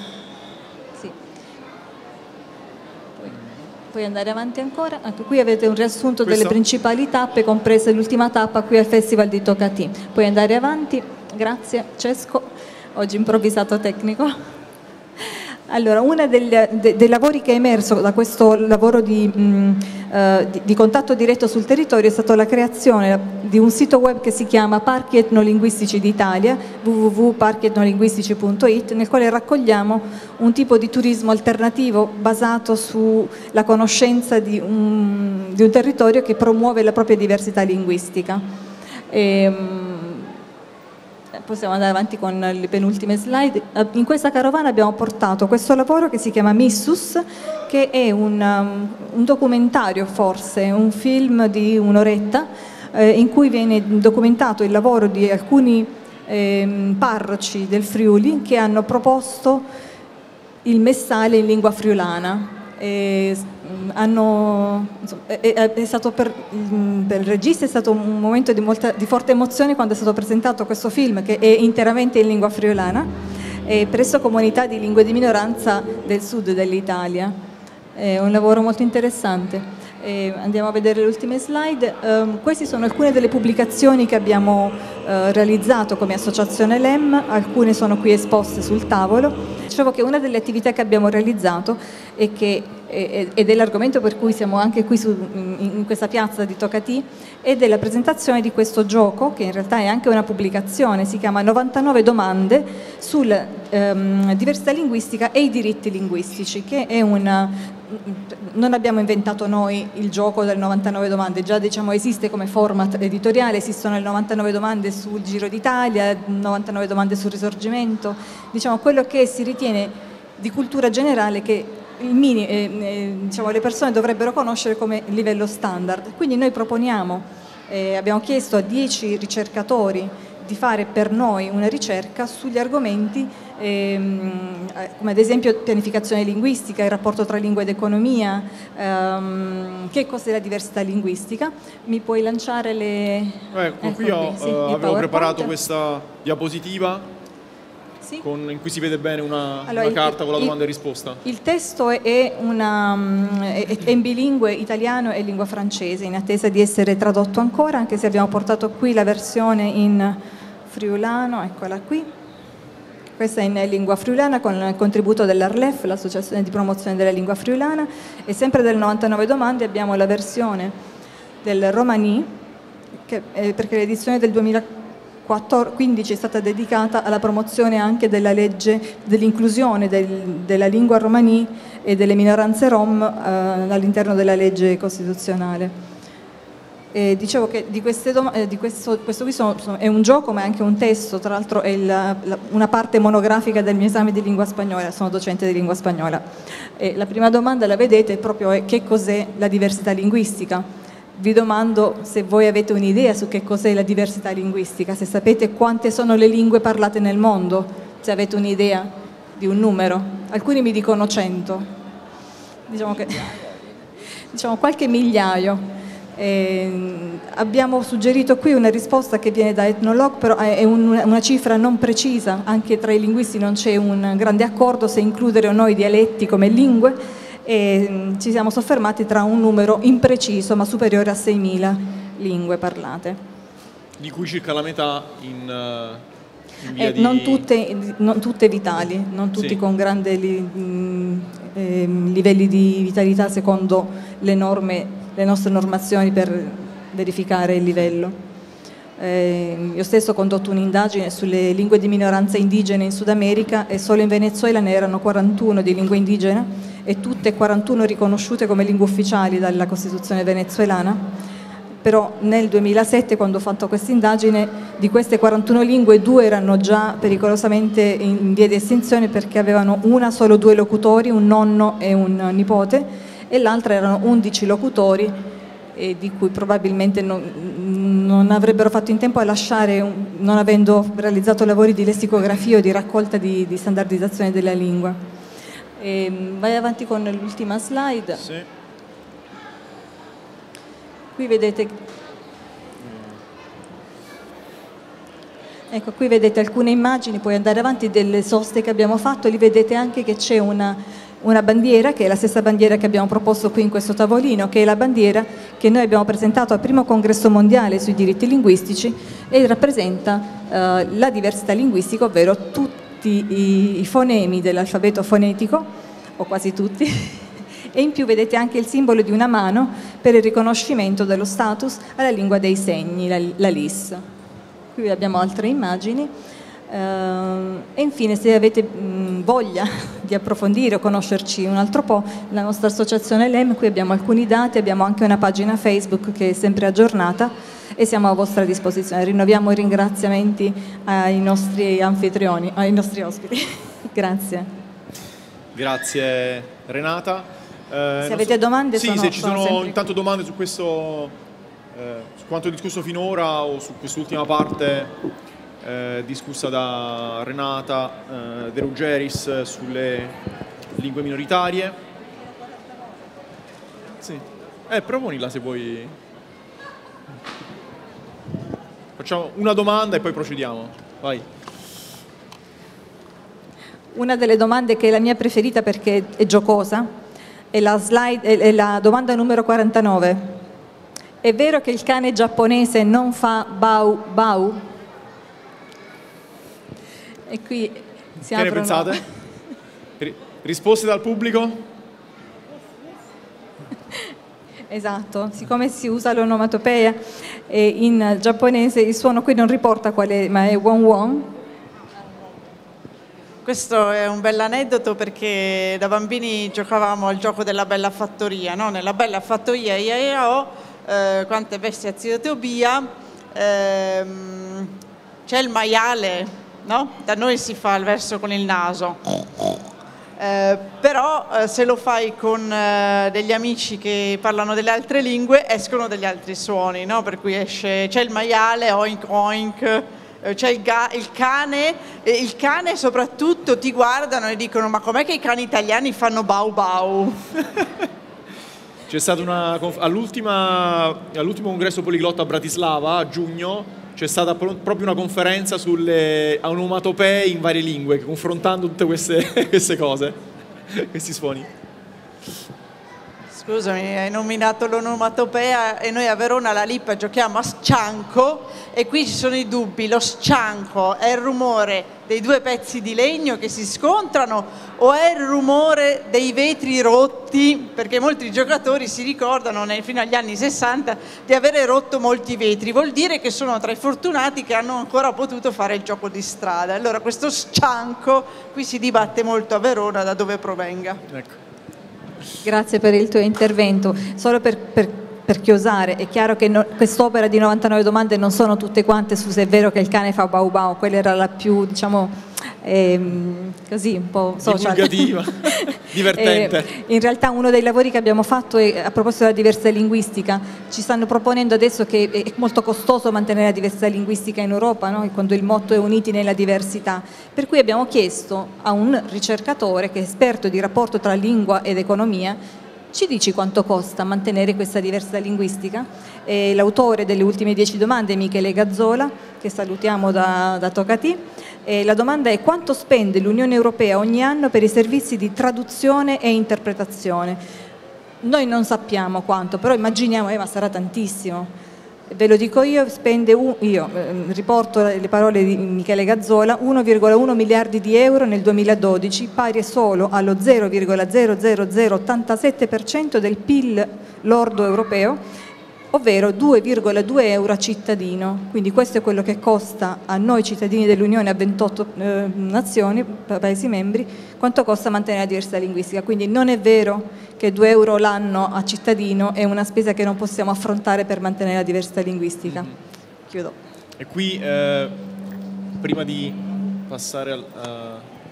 sì. Puoi, puoi andare avanti ancora. Anche qui avete un riassunto Questo. delle principali tappe, comprese l'ultima tappa qui al Festival di Tocatì. Puoi andare avanti, grazie Cesco, oggi improvvisato tecnico. Allora, uno dei, dei lavori che è emerso da questo lavoro di, mh, uh, di, di contatto diretto sul territorio è stata la creazione di un sito web che si chiama Parchi Etnolinguistici d'Italia, w w w punto parchi etnolinguistici punto i t, nel quale raccogliamo un tipo di turismo alternativo basato sulla conoscenza di un, di un territorio che promuove la propria diversità linguistica. E, possiamo andare avanti con le penultime slide. In questa carovana abbiamo portato questo lavoro che si chiama Missus, che è un, um, un documentario, forse un film di un'oretta, eh, in cui viene documentato il lavoro di alcuni eh, parroci del Friuli che hanno proposto il messale in lingua friulana. Eh, hanno, insomma, è, è stato per, per il regista è stato un momento di, molta, di forte emozione quando è stato presentato questo film, che è interamente in lingua friulana, eh, presso comunità di lingue di minoranza del sud dell'Italia. È un lavoro molto interessante. Eh, andiamo a vedere le ultime slide. Eh, queste sono alcune delle pubblicazioni che abbiamo eh, realizzato come associazione L E M, alcune sono qui esposte sul tavolo. Dicevo che una delle attività che abbiamo realizzato e che ed è l'argomento per cui siamo anche qui su, in questa piazza di Tocatì, è della presentazione di questo gioco, che in realtà è anche una pubblicazione, si chiama novantanove domande sulla ehm, diversità linguistica e i diritti linguistici, che è una... Non abbiamo inventato noi il gioco delle novantanove domande, già diciamo esiste come format editoriale, esistono le novantanove domande sul Giro d'Italia, novantanove domande sul Risorgimento, diciamo quello che si ritiene di cultura generale che il mini, eh, eh, diciamo, le persone dovrebbero conoscere come livello standard. Quindi noi proponiamo, eh, abbiamo chiesto a dieci ricercatori di fare per noi una ricerca sugli argomenti ehm, come ad esempio pianificazione linguistica, il rapporto tra lingua ed economia, ehm, che cos'è la diversità linguistica. Mi puoi lanciare le... Ecco, eh, qui io sì, uh, avevo preparato questa diapositiva. Con, in cui si vede bene una, allora, una carta il, con la domanda il, e risposta. Il testo è, una, è, è in bilingue italiano e lingua francese, in attesa di essere tradotto ancora, anche se abbiamo portato qui la versione in friulano, eccola qui. Questa è in lingua friulana con il contributo dell'Arlef, l'Associazione di Promozione della Lingua Friulana, e sempre del novantanove domande abbiamo la versione del Romani, che, eh, perché l'edizione del duemilaquattordici è stata dedicata alla promozione anche della legge dell'inclusione del, della lingua romani e delle minoranze rom eh, all'interno della legge costituzionale. E dicevo che di queste eh, di questo, questo qui sono, sono, è un gioco ma è anche un testo, tra l'altro è la, la, una parte monografica del mio esame di lingua spagnola, sono docente di lingua spagnola. E la prima domanda, la vedete, è proprio è, che cos'è la diversità linguistica? Vi domando se voi avete un'idea su che cos'è la diversità linguistica, se sapete quante sono le lingue parlate nel mondo, se avete un'idea di un numero. Alcuni mi dicono cento, diciamo che diciamo qualche migliaio. Eh, abbiamo suggerito qui una risposta che viene da Ethnologue, però è un, una cifra non precisa, anche tra i linguisti non c'è un grande accordo se includere o no i dialetti come lingue. E ci siamo soffermati tra un numero impreciso ma superiore a seimila lingue parlate, di cui circa la metà in, in via eh, di... non, tutte, non tutte vitali, non tutti sì. con grandi li, eh, livelli di vitalità secondo le norme, le nostre normazioni per verificare il livello. Eh, io stesso ho condotto un'indagine sulle lingue di minoranza indigene in Sud America e solo in Venezuela ne erano quarantuno di lingua indigena e tutte e quarantuno riconosciute come lingue ufficiali dalla Costituzione venezuelana. Però nel duemilasette, quando ho fatto questa indagine, di queste quarantuno lingue due erano già pericolosamente in via di estinzione, perché avevano una solo due locutori, un nonno e un nipote, e l'altra erano undici locutori, e di cui probabilmente non, non avrebbero fatto in tempo a lasciare, non avendo realizzato lavori di lessicografia o di raccolta di, di standardizzazione della lingua. E vai avanti con l'ultima slide. Sì. Qui vedete, ecco, qui vedete alcune immagini, puoi andare avanti, delle soste che abbiamo fatto. Lì vedete anche che c'è una, una bandiera, che è la stessa bandiera che abbiamo proposto qui in questo tavolino, che è la bandiera che noi abbiamo presentato al primo congresso mondiale sui diritti linguistici, e rappresenta eh, la diversità linguistica, ovvero tutti i, i fonemi dell'alfabeto fonetico, o quasi tutti. E in più vedete anche il simbolo di una mano per il riconoscimento dello status alla lingua dei segni, la, la LIS. Qui abbiamo altre immagini. E infine, se avete voglia di approfondire o conoscerci un altro po', la nostra associazione LEM, qui abbiamo alcuni dati, abbiamo anche una pagina Facebook che è sempre aggiornata e siamo a vostra disposizione. Rinnoviamo i ringraziamenti ai nostri anfitrioni, ai nostri ospiti. Grazie. Grazie Renata. Eh, se avete so, domande sì, sono, se ci sono, sono sempre... intanto domande su questo, eh, su quanto discusso finora o su quest'ultima parte eh, discussa da Renata eh, De Rugeriis sulle lingue minoritarie. Sì. Eh, proponila se vuoi. Facciamo una domanda e poi procediamo. Vai. Una delle domande che è la mia preferita perché è giocosa. È la, slide, è la domanda numero quarantanove. È vero che il cane giapponese non fa bau bau? E qui si aprono... Che ne pensate? Risposte dal pubblico? Esatto, siccome si usa l'onomatopea in giapponese, il suono qui non riporta quale, ma è won won. Questo è un bell'aneddoto perché da bambini giocavamo al gioco della bella fattoria, no? Nella bella fattoria ia ia o, eh, quante bestie a Zitobia, ehm, c'è il maiale, no? Da noi si fa il verso con il naso, eh, però eh, se lo fai con eh, degli amici che parlano delle altre lingue escono degli altri suoni, no? Per cui esce c'è il maiale, oink oink. C'è il, il cane, e il cane soprattutto ti guardano e dicono: ma com'è che i cani italiani fanno bau bau? C'è stata una all'ultimo congresso poliglotto a Bratislava a giugno, c'è stata pro, proprio una conferenza sulle onomatopee in varie lingue, confrontando tutte queste, queste cose, questi suoni. Scusami, hai nominato l'onomatopea e noi a Verona alla Lippa giochiamo a scianco e qui ci sono i dubbi. Lo scianco è il rumore dei due pezzi di legno che si scontrano o è il rumore dei vetri rotti? Perché molti giocatori si ricordano fino agli anni sessanta di avere rotto molti vetri. Vuol dire che sono tra i fortunati che hanno ancora potuto fare il gioco di strada. Allora questo scianco qui si dibatte molto a Verona da dove provenga. Ecco. Grazie per il tuo intervento. Solo per, per, per chiosare, è chiaro che no, quest'opera di novantanove domande non sono tutte quante su se è vero che il cane fa bau bau, quella era la più, diciamo, ehm, così un po' social. Divulgativa, divertente. Eh, in realtà uno dei lavori che abbiamo fatto è, a proposito della diversità linguistica, ci stanno proponendo adesso che è molto costoso mantenere la diversità linguistica in Europa, no? Quando il motto è uniti nella diversità, per cui abbiamo chiesto a un ricercatore che è esperto di rapporto tra lingua ed economia: ci dici quanto costa mantenere questa diversità linguistica? L'autore delle ultime dieci domande è Michele Gazzola, che salutiamo da, da Tocatì. E la domanda è: quanto spende l'Unione Europea ogni anno per i servizi di traduzione e interpretazione? Noi non sappiamo quanto, però immaginiamo, eh, ma sarà tantissimo. Ve lo dico io, spende un, io eh, riporto le parole di Michele Gazzola, uno virgola uno miliardi di euro nel duemiladodici, pari solo allo zero virgola zero zero zero ottantasette per cento del P I L lordo europeo, ovvero due virgola due euro a cittadino, quindi questo è quello che costa a noi cittadini dell'Unione, a ventotto eh, nazioni, paesi membri, quanto costa mantenere la diversità linguistica. Quindi non è vero che due euro l'anno a cittadino è una spesa che non possiamo affrontare per mantenere la diversità linguistica. Mm-hmm. Chiudo. E qui, eh, prima di passare al, eh,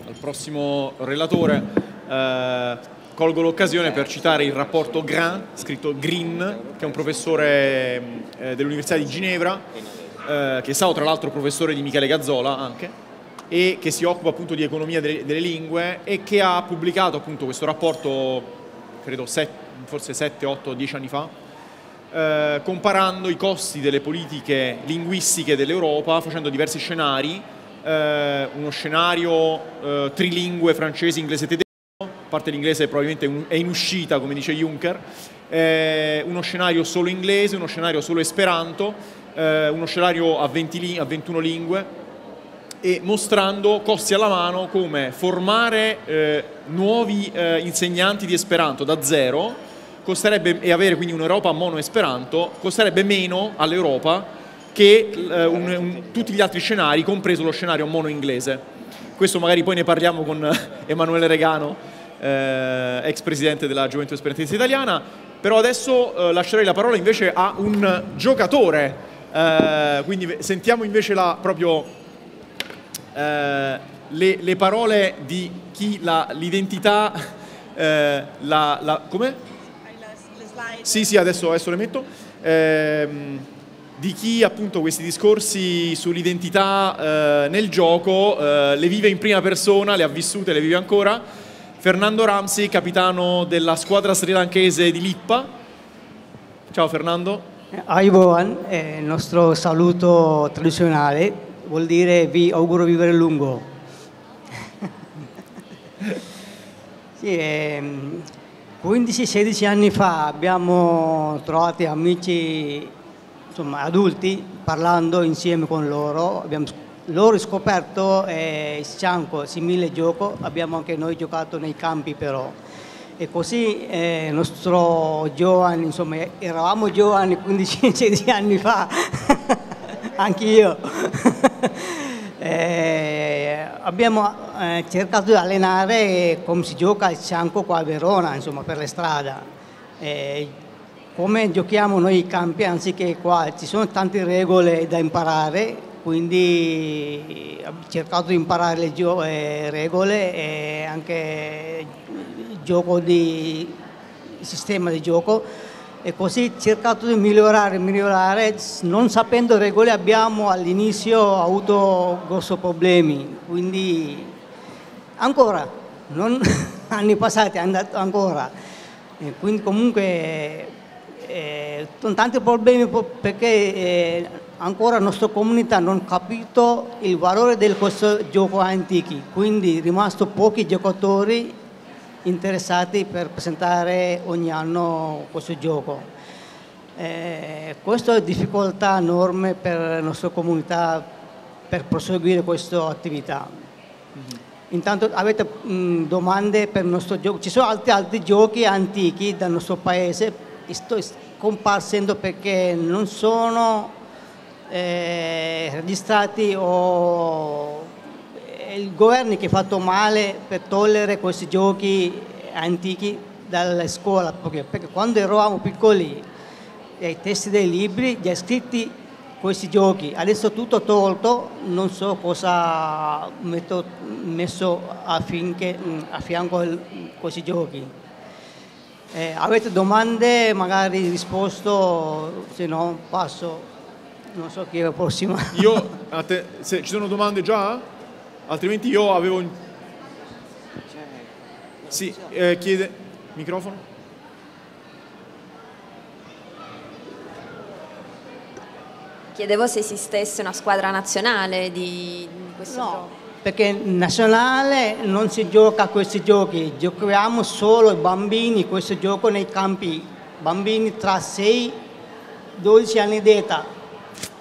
al prossimo relatore, eh, colgo l'occasione per citare il rapporto Grin, scritto Grin, che è un professore eh, dell'Università di Ginevra, eh, che è stato tra l'altro professore di Michele Gazzola anche, e che si occupa appunto di economia delle, delle lingue, e che ha pubblicato appunto questo rapporto, credo set, forse sette, otto, dieci anni fa, eh, comparando i costi delle politiche linguistiche dell'Europa, facendo diversi scenari, eh, uno scenario eh, trilingue francese, inglese e tedesco, a parte l'inglese probabilmente è in uscita, come dice Juncker, eh, uno scenario solo inglese, uno scenario solo esperanto, eh, uno scenario a, venti, a ventuno lingue, e mostrando costi alla mano come formare eh, nuovi eh, insegnanti di esperanto da zero costerebbe, e avere quindi un'Europa mono-esperanto costerebbe meno all'Europa che eh, un, un, tutti gli altri scenari, compreso lo scenario mono-inglese. Questo magari poi ne parliamo con Emanuele Regano, eh, ex presidente della Gioventù Esperantista Italiana, però adesso eh, lascerei la parola invece a un giocatore, eh, quindi sentiamo invece la proprio... Uh, le, le parole di chi l'identità, uh, la, la, come? Sì, sì, adesso, adesso le metto. Uh, di chi appunto questi discorsi sull'identità uh, nel gioco uh, le vive in prima persona, le ha vissute, le vive ancora. Fernando Ramsey, capitano della squadra srilanchese di Lippa. Ciao Fernando. Aivan, eh, il nostro saluto tradizionale. Vuol dire vi auguro vivere lungo. Sì, ehm, quindici sedici anni fa abbiamo trovato amici, insomma, adulti, parlando insieme con loro. Abbiamo loro scoperto eh, Scianco, simile gioco, abbiamo anche noi giocato nei campi però. E così il eh, nostro giovane, insomma, eravamo giovani quindici sedici anni fa. Anch'io. eh, abbiamo eh, cercato di allenare come si gioca a Scianco qua a Verona, insomma, per le strade. Eh, come giochiamo noi i campi, anziché qua ci sono tante regole da imparare, quindi ho cercato di imparare le eh, regole e anche il gioco di il sistema di gioco. E così cercato di migliorare, migliorare, non sapendo regole abbiamo all'inizio avuto grossi problemi, quindi ancora, non anni passati, è andato ancora. E quindi comunque eh, sono tanti problemi perché eh, ancora la nostra comunità non ha capito il valore di questo gioco antichi, quindi è rimasto pochi giocatori interessati per presentare ogni anno questo gioco. Eh, questa è una difficoltà enorme per la nostra comunità per proseguire questa attività. Mm-hmm. Intanto avete mh, domande per il nostro gioco? Ci sono altri, altri giochi antichi dal nostro paese, sto comparsendo perché non sono eh, registrati o... Il governo che ha fatto male per togliere questi giochi antichi dalla scuola, perché quando eravamo piccoli, ai testi dei libri, già scritti questi giochi, adesso tutto tolto, non so cosa metto, messo affinché, a fianco a questi giochi. Eh, avete domande? Magari risposto, se no passo, non so chi è la prossima. Io, a te, se, ci sono domande già? Altrimenti io avevo... Sì, eh, chiede... Microfono. Chiedevo se esistesse una squadra nazionale di questo gioco. No, perché nazionale non si gioca a questi giochi, giochiamo solo i bambini, questo gioco nei campi, bambini tra sei e dodici anni d'età,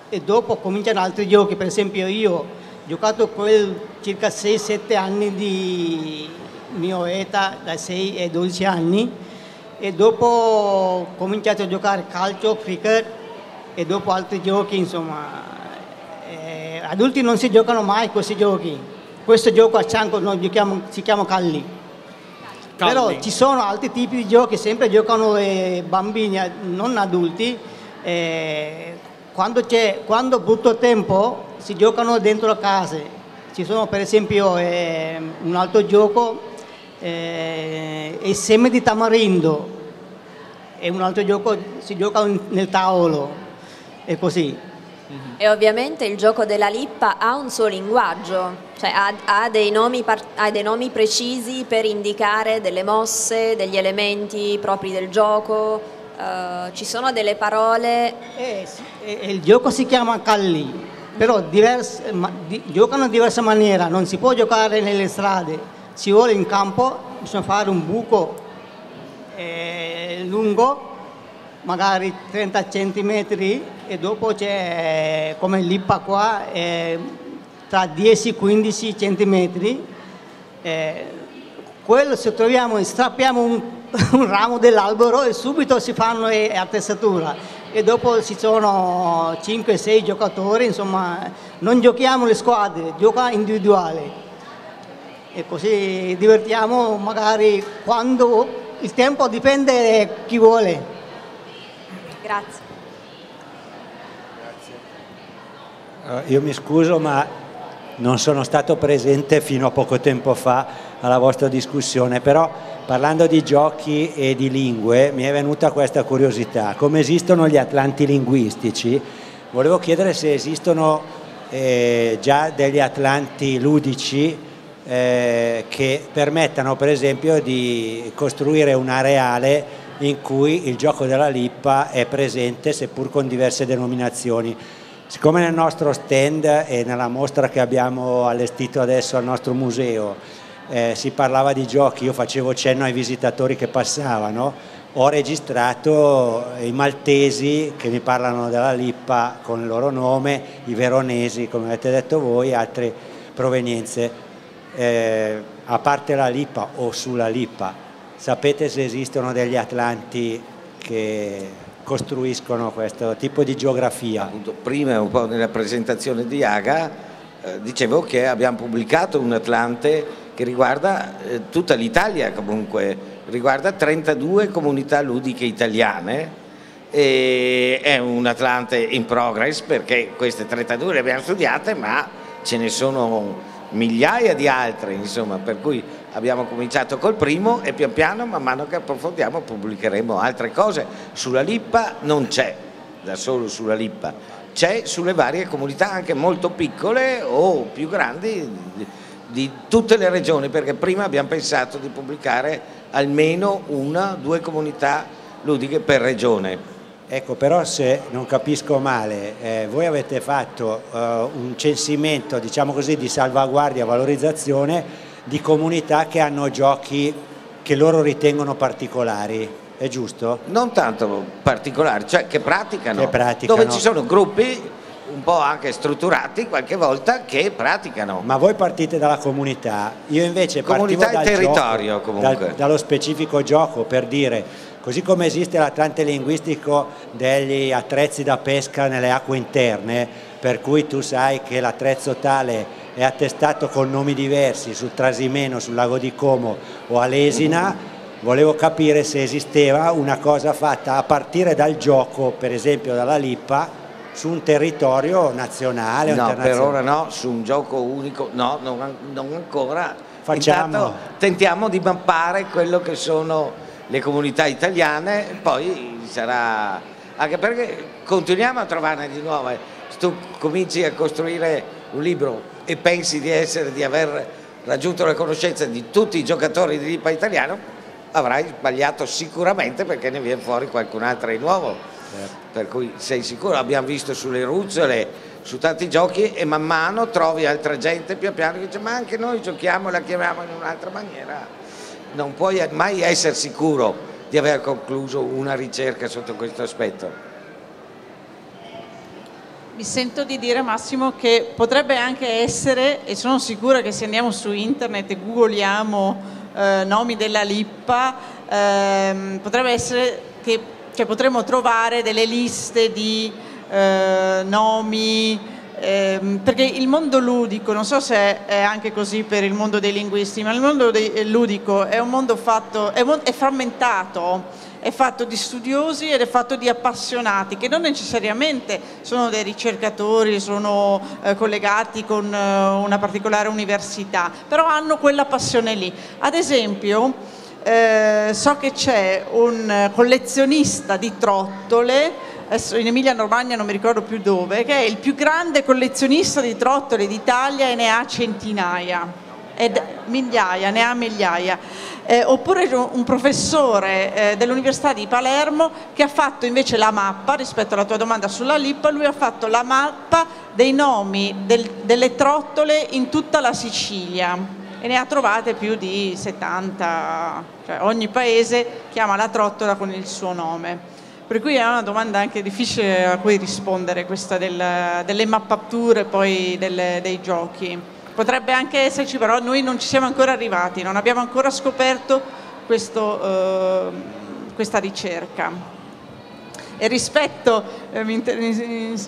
e dopo cominciano altri giochi, per esempio io ho giocato quel circa sei sette anni di mia età, da sei ai dodici anni, e dopo ho cominciato a giocare calcio, cricket e dopo altri giochi, insomma. Eh, adulti non si giocano mai questi giochi, questo gioco a Scianco noi giochiamo, si chiama calli. calli. Però ci sono altri tipi di giochi, sempre giocano eh, bambini, non adulti. Eh, quando c'è quando brutto tempo si giocano dentro le case. Ci sono per esempio eh, un altro gioco, eh, è seme di tamarindo, è un altro gioco, si gioca un, nel tavolo e così. Mm-hmm. E ovviamente il gioco della Lippa ha un suo linguaggio, cioè ha, ha, dei nomi ha dei nomi precisi per indicare delle mosse, degli elementi propri del gioco, uh, ci sono delle parole. Eh, eh, il gioco si chiama calli, però diverse, ma, di, giocano in diversa maniera, non si può giocare nelle strade, si vuole in campo, bisogna fare un buco eh, lungo, magari trenta centimetri, e dopo c'è come Lippa qua eh, tra dieci quindici centimetri, eh, quello se troviamo strappiamo un, un ramo dell'albero e subito si fanno eh, a testatura, e dopo ci sono cinque sei giocatori, insomma non giochiamo le squadre, gioca individuale, e così divertiamo magari quando il tempo dipende chi vuole. Grazie. Grazie. Uh, io mi scuso, ma non sono stato presente fino a poco tempo fa alla vostra discussione, però parlando di giochi e di lingue mi è venuta questa curiosità. Come esistono gli atlanti linguistici, volevo chiedere se esistono eh, già degli atlanti ludici eh, che permettano per esempio di costruire un areale in cui il gioco della Lippa è presente, seppur con diverse denominazioni. Siccome nel nostro stand e nella mostra che abbiamo allestito adesso al nostro museo eh, si parlava di giochi, io facevo cenno ai visitatori che passavano, ho registrato i maltesi che mi parlano della Lippa con il loro nome, i veronesi, come avete detto voi, altre provenienze. Eh, a parte la Lippa o sulla Lippa, sapete se esistono degli atlanti che costruiscono questo tipo di geografia? Appunto, prima, un po' nella presentazione di Aga, eh, dicevo che abbiamo pubblicato un atlante che riguarda eh, tutta l'Italia, comunque riguarda trentadue comunità ludiche italiane, e è un atlante in progress perché queste trentadue le abbiamo studiate, ma ce ne sono migliaia di altre, insomma, per cui abbiamo cominciato col primo e pian piano, man mano che approfondiamo, pubblicheremo altre cose. Sulla Lippa non c'è da solo sulla Lippa, c'è sulle varie comunità anche molto piccole o più grandi di tutte le regioni, perché prima abbiamo pensato di pubblicare almeno una o due comunità ludiche per regione. Ecco, però se non capisco male, eh, voi avete fatto eh, un censimento, diciamo così, di salvaguardia e valorizzazione di comunità che hanno giochi che loro ritengono particolari, è giusto? Non tanto particolari, cioè che praticano, che praticano. Dove ci sono gruppi un po' anche strutturati qualche volta che praticano. Ma voi partite dalla comunità, io invece comunità partivo dal territorio, gioco, comunque. Dal, dallo specifico gioco, per dire. Così come esiste l'atlante linguistico degli attrezzi da pesca nelle acque interne, per cui tu sai che l'attrezzo tale è attestato con nomi diversi sul Trasimeno, sul lago di Como o a Lesina, volevo capire se esisteva una cosa fatta a partire dal gioco, per esempio dalla Lippa, su un territorio nazionale o no, internazionale. No, per ora no, su un gioco unico, no, non, non ancora. Facciamo. Intanto tentiamo di mappare quello che sono le comunità italiane, poi sarà, anche perché continuiamo a trovarne di nuove. Se tu cominci a costruire un libro e pensi di essere, di aver raggiunto la conoscenza di tutti i giocatori di Lippa italiano, avrai sbagliato sicuramente, perché ne viene fuori qualcun altro di nuovo, certo. Per cui sei sicuro, abbiamo visto sulle ruzzole, su tanti giochi, e man mano trovi altra gente pian piano che dice ma anche noi giochiamo, la chiamiamo in un'altra maniera. Non puoi mai essere sicuro di aver concluso una ricerca sotto questo aspetto. Mi sento di dire, Massimo, che potrebbe anche essere, e sono sicura che se andiamo su internet e googoliamo eh, nomi della Lippa, ehm, potrebbe essere che, che potremmo trovare delle liste di eh, nomi, ehm, perché il mondo ludico, non so se è anche così per il mondo dei linguisti, ma il mondo dei, ludico è un mondo fatto, è, è frammentato, è fatto di studiosi ed è fatto di appassionati che non necessariamente sono dei ricercatori, sono eh, collegati con eh, una particolare università, però hanno quella passione lì. Ad esempio eh, so che c'è un collezionista di trottole, adesso in Emilia Romagna non mi ricordo più dove, che è il più grande collezionista di trottole d'Italia e ne ha centinaia. Ed migliaia, ne ha migliaia, eh, oppure un professore eh, dell'Università di Palermo che ha fatto invece la mappa, rispetto alla tua domanda sulla Lippa, lui ha fatto la mappa dei nomi del, delle trottole in tutta la Sicilia e ne ha trovate più di settanta, cioè ogni paese chiama la trottola con il suo nome. Per cui è una domanda anche difficile a cui rispondere, questa del, delle mappature poi delle, dei giochi. Potrebbe anche esserci, però noi non ci siamo ancora arrivati, non abbiamo ancora scoperto questo, eh, questa ricerca. E rispetto, eh, mi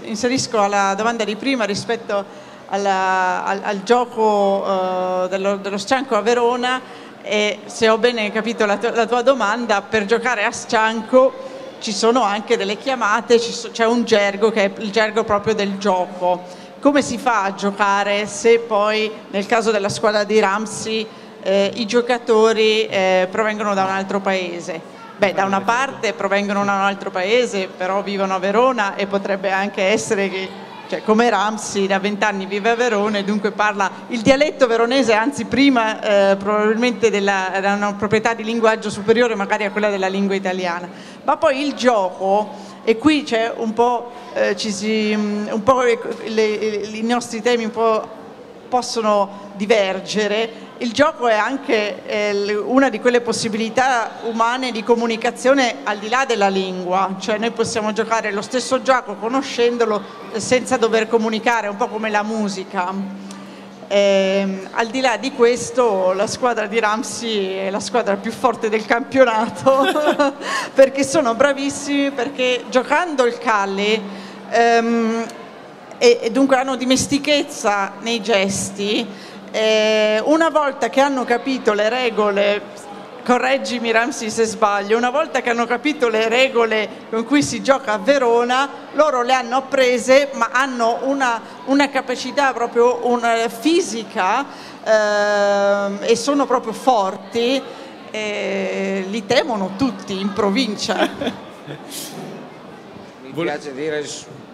inserisco alla domanda di prima, rispetto alla, al, al gioco eh, dello, dello Scianco a Verona, e se ho bene capito la, la tua domanda, per giocare a Scianco ci sono anche delle chiamate, c'è un gergo che è il gergo proprio del gioco. Come si fa a giocare se poi, nel caso della squadra di Ramsey, eh, i giocatori eh, provengono da un altro paese? Beh, da una parte provengono da un altro paese, però vivono a Verona, e potrebbe anche essere che, cioè, come Ramsey da vent'anni vive a Verona e dunque parla il dialetto veronese, anzi prima eh, probabilmente della, era una proprietà di linguaggio superiore magari a quella della lingua italiana. Ma poi il gioco, e qui c'è un po', eh, ci si, un po' le, le, le, i nostri temi un po' possono divergere. Il gioco è anche eh, una di quelle possibilità umane di comunicazione al di là della lingua, cioè noi possiamo giocare lo stesso gioco conoscendolo senza dover comunicare, un po' come la musica. E, al di là di questo, la squadra di Ramsey è la squadra più forte del campionato perché sono bravissimi, perché giocando il calli ehm, e, e dunque hanno dimestichezza nei gesti. Eh, una volta che hanno capito le regole, correggimi Ramsey se sbaglio, una volta che hanno capito le regole con cui si gioca a Verona, loro le hanno apprese, ma hanno una, una capacità proprio una fisica eh, e sono proprio forti, eh, li temono tutti in provincia. Mi piace dire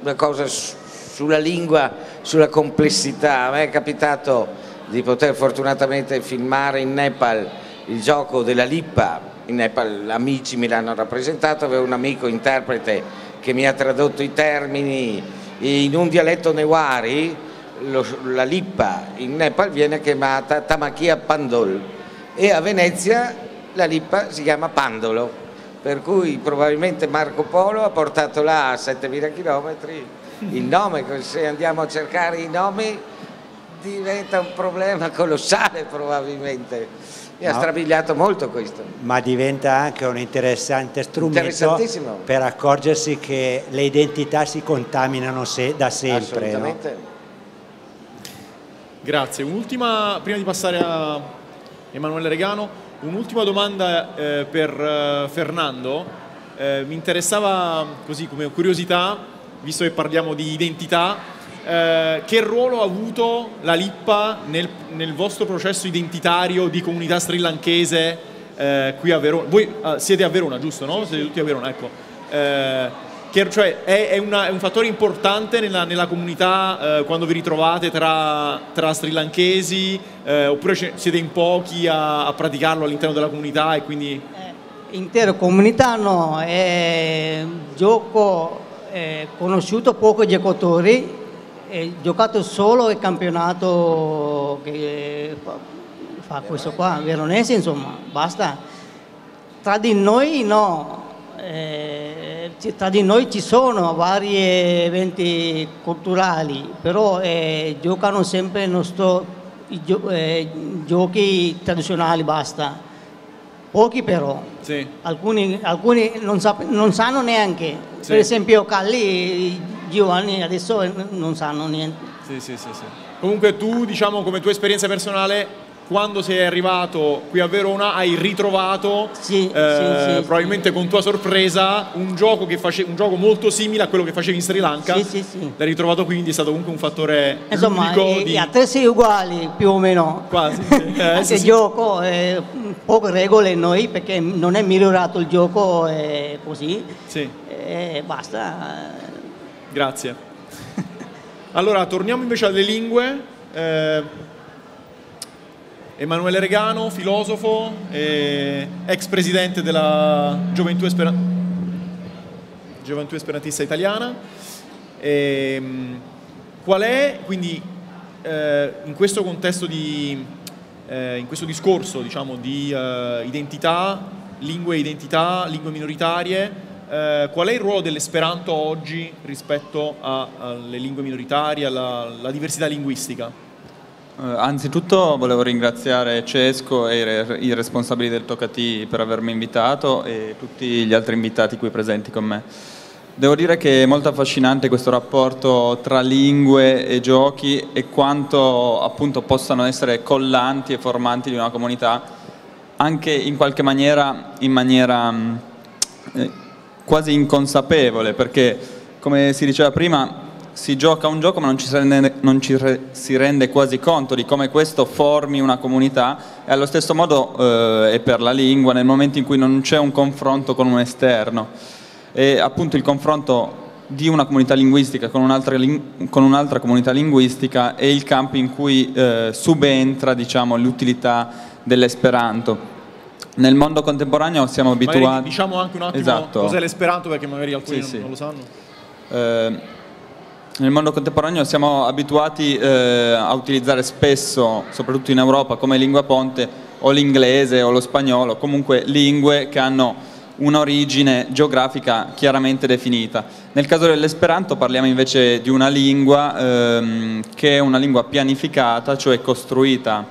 una cosa sulla lingua, sulla complessità. A me è capitato di poter fortunatamente filmare in Nepal il gioco della Lippa. In Nepal amici mi l'hanno rappresentato, avevo un amico interprete che mi ha tradotto i termini in un dialetto newari. Lo, la Lippa in Nepal viene chiamata Tamakia Pandol e a Venezia la Lippa si chiama Pandolo, per cui probabilmente Marco Polo ha portato là a settemila chilometri il nome. Se andiamo a cercare i nomi diventa un problema colossale, probabilmente. Mi no. ha strabiliato molto questo. Ma diventa anche un interessante strumento per accorgersi che le identità si contaminano se, da sempre. Assolutamente. No? Grazie. Un'ultima, prima di passare a Emanuele Regano, un'ultima domanda eh, per eh, Fernando. Eh, mi interessava, così come curiosità, visto che parliamo di identità, Eh, che ruolo ha avuto la Lippa nel, nel vostro processo identitario di comunità srilanchese eh, qui a Verona? Voi eh, siete a Verona, giusto? No? Sì, siete sì. Tutti a Verona, ecco. Eh, che, cioè, è, è, una, è un fattore importante nella, nella comunità eh, quando vi ritrovate tra, tra srilanchesi, eh, oppure siete in pochi a, a praticarlo all'interno della comunità e quindi... Eh, intero comunità no, è un gioco eh, conosciuto pochi giocatori. È giocato solo il campionato che fa questo qua, veronese, insomma, basta. Tra di noi no, eh, tra di noi ci sono vari eventi culturali, però eh, giocano sempre nostro, i, gio, eh, giochi tradizionali, basta. pochi però, sì. alcuni, alcuni non, sa, non sanno neanche, sì. per esempio Calli, i giovani adesso non sanno niente. Sì, sì, sì, sì. Comunque tu, diciamo, come tua esperienza personale, quando sei arrivato qui a Verona hai ritrovato, sì, eh, sì, sì, probabilmente sì. con tua sorpresa, un gioco, che face, un gioco molto simile a quello che facevi in Sri Lanka, sì, sì, sì. l'hai ritrovato, quindi è stato comunque un fattore insomma, unico. Di... a tre sei uguali più o meno, quasi, sì. eh, anche sì, gioco, eh, poche regole noi perché non è migliorato il gioco, eh, così, sì. eh, basta. Grazie. Allora torniamo invece alle lingue. eh, Emanuele Regano, filosofo, eh, ex presidente della Gioventù, Espera... Gioventù Esperantista Italiana. Eh, qual è, quindi, eh, in questo contesto di, eh, in questo discorso, diciamo, di eh, identità, lingue identità, lingue minoritarie, eh, qual è il ruolo dell'esperanto oggi rispetto a, alle lingue minoritarie, alla, alla diversità linguistica? Uh, anzitutto volevo ringraziare Cesco e i, re i responsabili del Tocatì per avermi invitato e tutti gli altri invitati qui presenti con me. Devo dire che è molto affascinante questo rapporto tra lingue e giochi e quanto appunto possano essere collanti e formanti di una comunità, anche in qualche maniera in maniera eh, quasi inconsapevole, perché come si diceva prima si gioca un gioco ma non ci, rende, non ci re, si rende quasi conto di come questo formi una comunità, e allo stesso modo eh, è per la lingua nel momento in cui non c'è un confronto con un esterno, e appunto il confronto di una comunità linguistica con un'altra con un'altra comunità linguistica è il campo in cui eh, subentra, diciamo, l'utilità dell'esperanto. Nel mondo contemporaneo siamo abituati... Magari diciamo anche un attimo, esatto, cos'è l'esperanto, perché magari alcuni sì, non, sì. non lo sanno. Eh, Nel mondo contemporaneo siamo abituati eh, a utilizzare spesso, soprattutto in Europa, come lingua ponte o l'inglese o lo spagnolo, comunque lingue che hanno un'origine geografica chiaramente definita. Nel caso dell'esperanto parliamo invece di una lingua ehm, che è una lingua pianificata, cioè costruita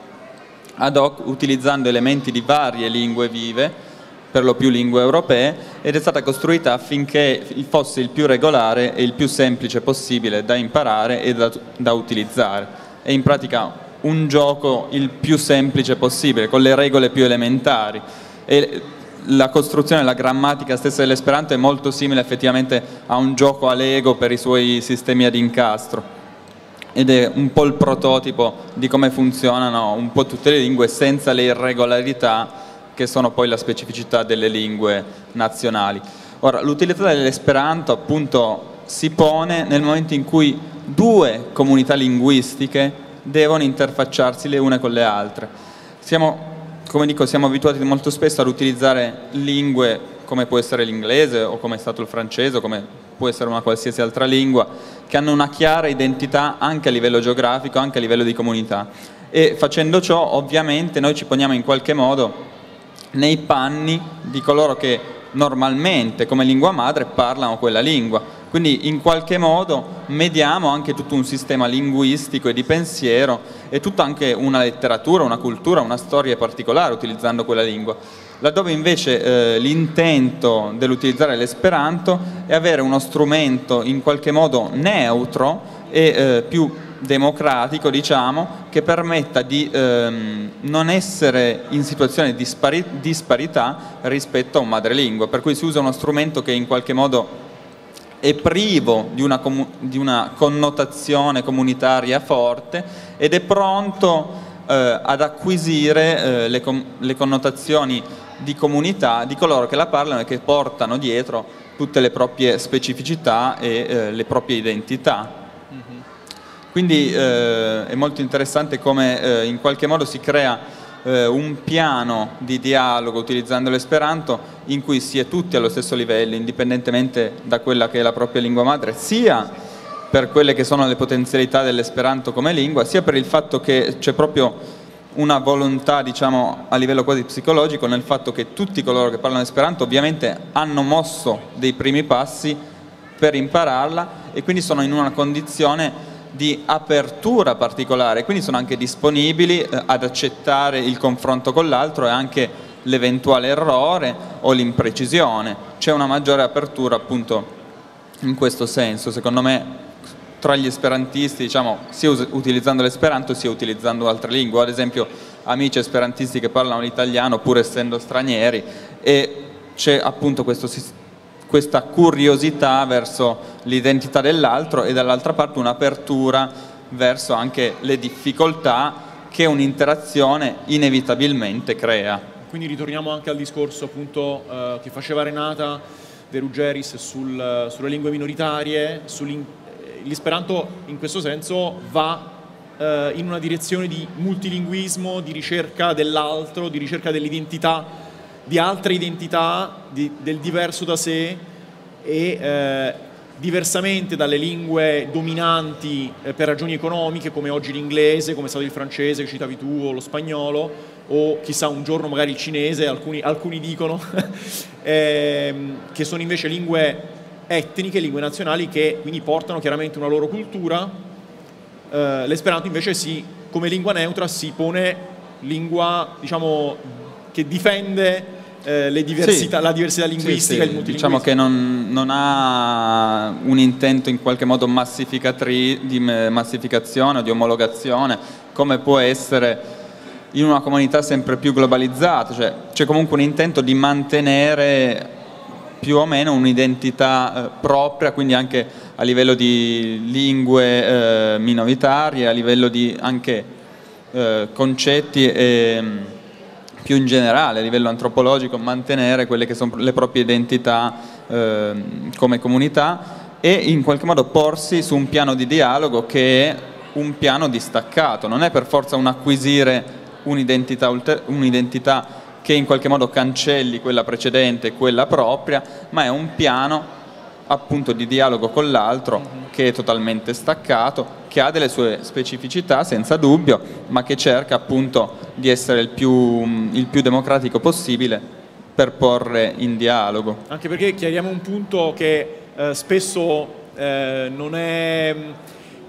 ad hoc utilizzando elementi di varie lingue vive, per lo più lingue europee, ed è stata costruita affinché fosse il più regolare e il più semplice possibile da imparare e da, da utilizzare. È in pratica un gioco il più semplice possibile, con le regole più elementari. E la costruzione, la grammatica stessa dell'esperanto è molto simile effettivamente a un gioco a Lego per i suoi sistemi ad incastro, ed è un po' il prototipo di come funzionano un po' tutte le lingue senza le irregolarità che sono poi la specificità delle lingue nazionali. Ora, l'utilità dell'esperanto appunto si pone nel momento in cui due comunità linguistiche devono interfacciarsi le une con le altre. Siamo, come dico, siamo abituati molto spesso ad utilizzare lingue come può essere l'inglese o come è stato il francese o come può essere una qualsiasi altra lingua, che hanno una chiara identità anche a livello geografico, anche a livello di comunità. E facendo ciò ovviamente noi ci poniamo in qualche modo nei panni di coloro che normalmente come lingua madre parlano quella lingua, quindi in qualche modo mediamo anche tutto un sistema linguistico e di pensiero e tutta anche una letteratura, una cultura, una storia particolare utilizzando quella lingua, laddove invece eh, l'intento dell'utilizzare l'esperanto è avere uno strumento in qualche modo neutro e eh, più democratico, diciamo, che permetta di ehm, non essere in situazione di disparità rispetto a un madrelingua, per cui si usa uno strumento che in qualche modo è privo di una, di una connotazione comunitaria forte ed è pronto eh, ad acquisire eh, le, le connotazioni di comunità di coloro che la parlano e che portano dietro tutte le proprie specificità e eh, le proprie identità. Quindi eh, è molto interessante come eh, in qualche modo si crea eh, un piano di dialogo utilizzando l'esperanto in cui si è tutti allo stesso livello, indipendentemente da quella che è la propria lingua madre, sia per quelle che sono le potenzialità dell'esperanto come lingua, sia per il fatto che c'è proprio una volontà, diciamo, a livello quasi psicologico nel fatto che tutti coloro che parlano esperanto ovviamente hanno mosso dei primi passi per impararla e quindi sono in una condizione di apertura particolare, quindi sono anche disponibili ad accettare il confronto con l'altro e anche l'eventuale errore o l'imprecisione, c'è una maggiore apertura appunto in questo senso, secondo me, tra gli esperantisti, diciamo, sia utilizzando l'esperanto sia utilizzando altre lingue, ad esempio amici esperantisti che parlano l'italiano pur essendo stranieri, e c'è appunto questo sistema, questa curiosità verso l'identità dell'altro e dall'altra parte un'apertura verso anche le difficoltà che un'interazione inevitabilmente crea. Quindi ritorniamo anche al discorso appunto eh, che faceva Renata De Rugeriis sul, sulle lingue minoritarie, sull'esperanto in questo senso va eh, in una direzione di multilinguismo, di ricerca dell'altro, di ricerca dell'identità, di altre identità, di, del diverso da sé e eh, diversamente dalle lingue dominanti eh, per ragioni economiche come oggi l'inglese, come è stato il francese che citavi tu, o lo spagnolo, o chissà un giorno magari il cinese, alcuni, alcuni dicono, eh, che sono invece lingue etniche, lingue nazionali che quindi portano chiaramente una loro cultura. Eh, l'esperanto invece si, come lingua neutra si pone lingua, diciamo, che difende eh, le diversità, sì, la diversità linguistica, sì, sì, il multilinguismo. Diciamo che non, non ha un intento in qualche modo massificatri, di massificazione o di omologazione, come può essere in una comunità sempre più globalizzata, cioè c'è comunque un intento di mantenere più o meno un'identità eh, propria, quindi anche a livello di lingue eh, minoritarie, a livello di anche eh, concetti e più in generale a livello antropologico, mantenere quelle che sono le proprie identità eh, come comunità e in qualche modo porsi su un piano di dialogo che è un piano distaccato, non è per forza un acquisire un'identità un'identità che in qualche modo cancelli quella precedente e quella propria, ma è un piano appunto di dialogo con l'altro che è totalmente staccato, che ha delle sue specificità senza dubbio, ma che cerca appunto di essere il più, il più democratico possibile per porre in dialogo. Anche perché chiariamo un punto che eh, spesso eh, non è,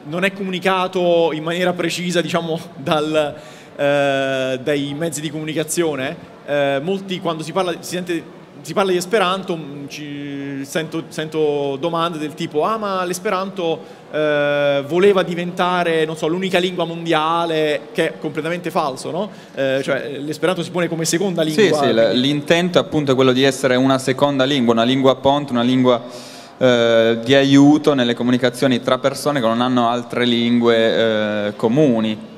non è comunicato in maniera precisa, diciamo, dal, eh, dai mezzi di comunicazione. Eh, molti quando si parla, si sente, si parla di esperanto, ci sento, sento domande del tipo ah ma l'esperanto eh, voleva diventare, non so, l'unica lingua mondiale, che è completamente falso, no? Eh, cioè l'esperanto si pone come seconda lingua. Sì, sì, quindi l'intento appunto è quello di essere una seconda lingua, una lingua ponte, una lingua eh, di aiuto nelle comunicazioni tra persone che non hanno altre lingue eh, comuni.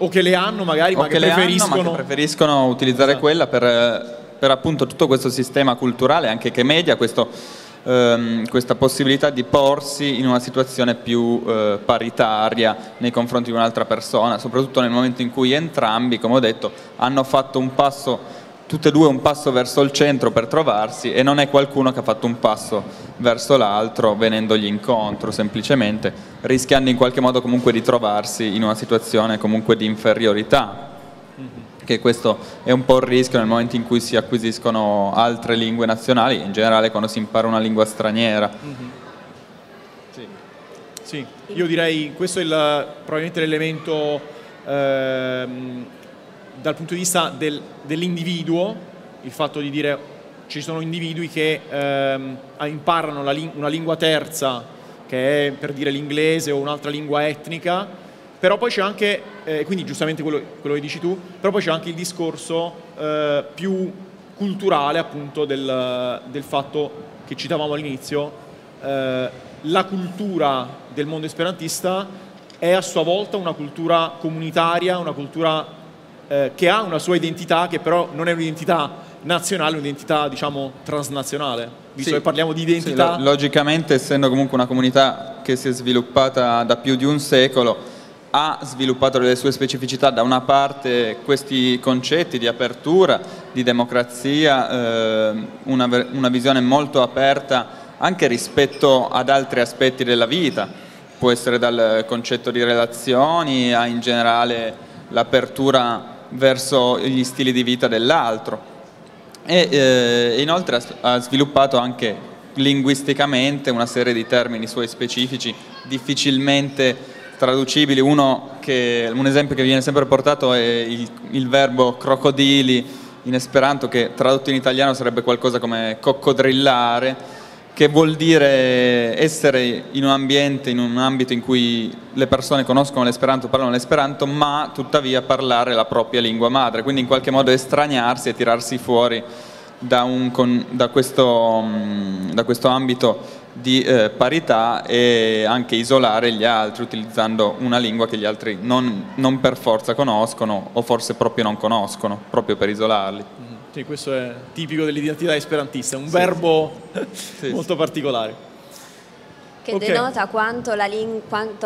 O che le hanno magari, o ma che, che le preferiscono... hanno ma che preferiscono utilizzare, esatto, quella per... Eh, per appunto tutto questo sistema culturale anche che media questo, ehm, questa possibilità di porsi in una situazione più eh, paritaria nei confronti di un'altra persona, soprattutto nel momento in cui entrambi, come ho detto, hanno fatto un passo, tutte e due un passo verso il centro per trovarsi, e non è qualcuno che ha fatto un passo verso l'altro venendogli incontro semplicemente, rischiando in qualche modo comunque di trovarsi in una situazione comunque di inferiorità. Che questo è un po' il rischio nel momento in cui si acquisiscono altre lingue nazionali, in generale quando si impara una lingua straniera. Mm-hmm. Sì. Sì, io direi questo è il, probabilmente l'elemento ehm, dal punto di vista del, dell'individuo, il fatto di dire ci sono individui che ehm, imparano la, una lingua terza, che è per dire l'inglese o un'altra lingua etnica. Però poi c'è anche, eh, quindi giustamente quello, quello che dici tu, però poi c'è anche il discorso eh, più culturale appunto del, del fatto che citavamo all'inizio, eh, la cultura del mondo esperantista è a sua volta una cultura comunitaria, una cultura eh, che ha una sua identità, che però non è un'identità nazionale, un'identità diciamo transnazionale, visto sì, che parliamo di identità. Sì, logicamente essendo comunque una comunità che si è sviluppata da più di un secolo, ha sviluppato le sue specificità, da una parte questi concetti di apertura, di democrazia, eh, una, una visione molto aperta anche rispetto ad altri aspetti della vita, può essere dal concetto di relazioni a in generale l'apertura verso gli stili di vita dell'altro, e eh, inoltre ha, ha sviluppato anche linguisticamente una serie di termini suoi specifici difficilmente traducibili. Uno che, un esempio che viene sempre portato è il, il verbo crocodili in esperanto, che tradotto in italiano sarebbe qualcosa come coccodrillare, che vuol dire essere in un ambiente, in un ambito in cui le persone conoscono l'esperanto, parlano l'esperanto, ma tuttavia parlare la propria lingua madre, quindi in qualche modo estraniarsi e tirarsi fuori da, un, con, da, questo, da questo ambito di eh, parità, e anche isolare gli altri utilizzando una lingua che gli altri non, non per forza conoscono, o forse proprio non conoscono, proprio per isolarli. Sì, questo è tipico dell'identità esperantista, un sì, verbo sì, molto sì. particolare. Che okay. denota quanto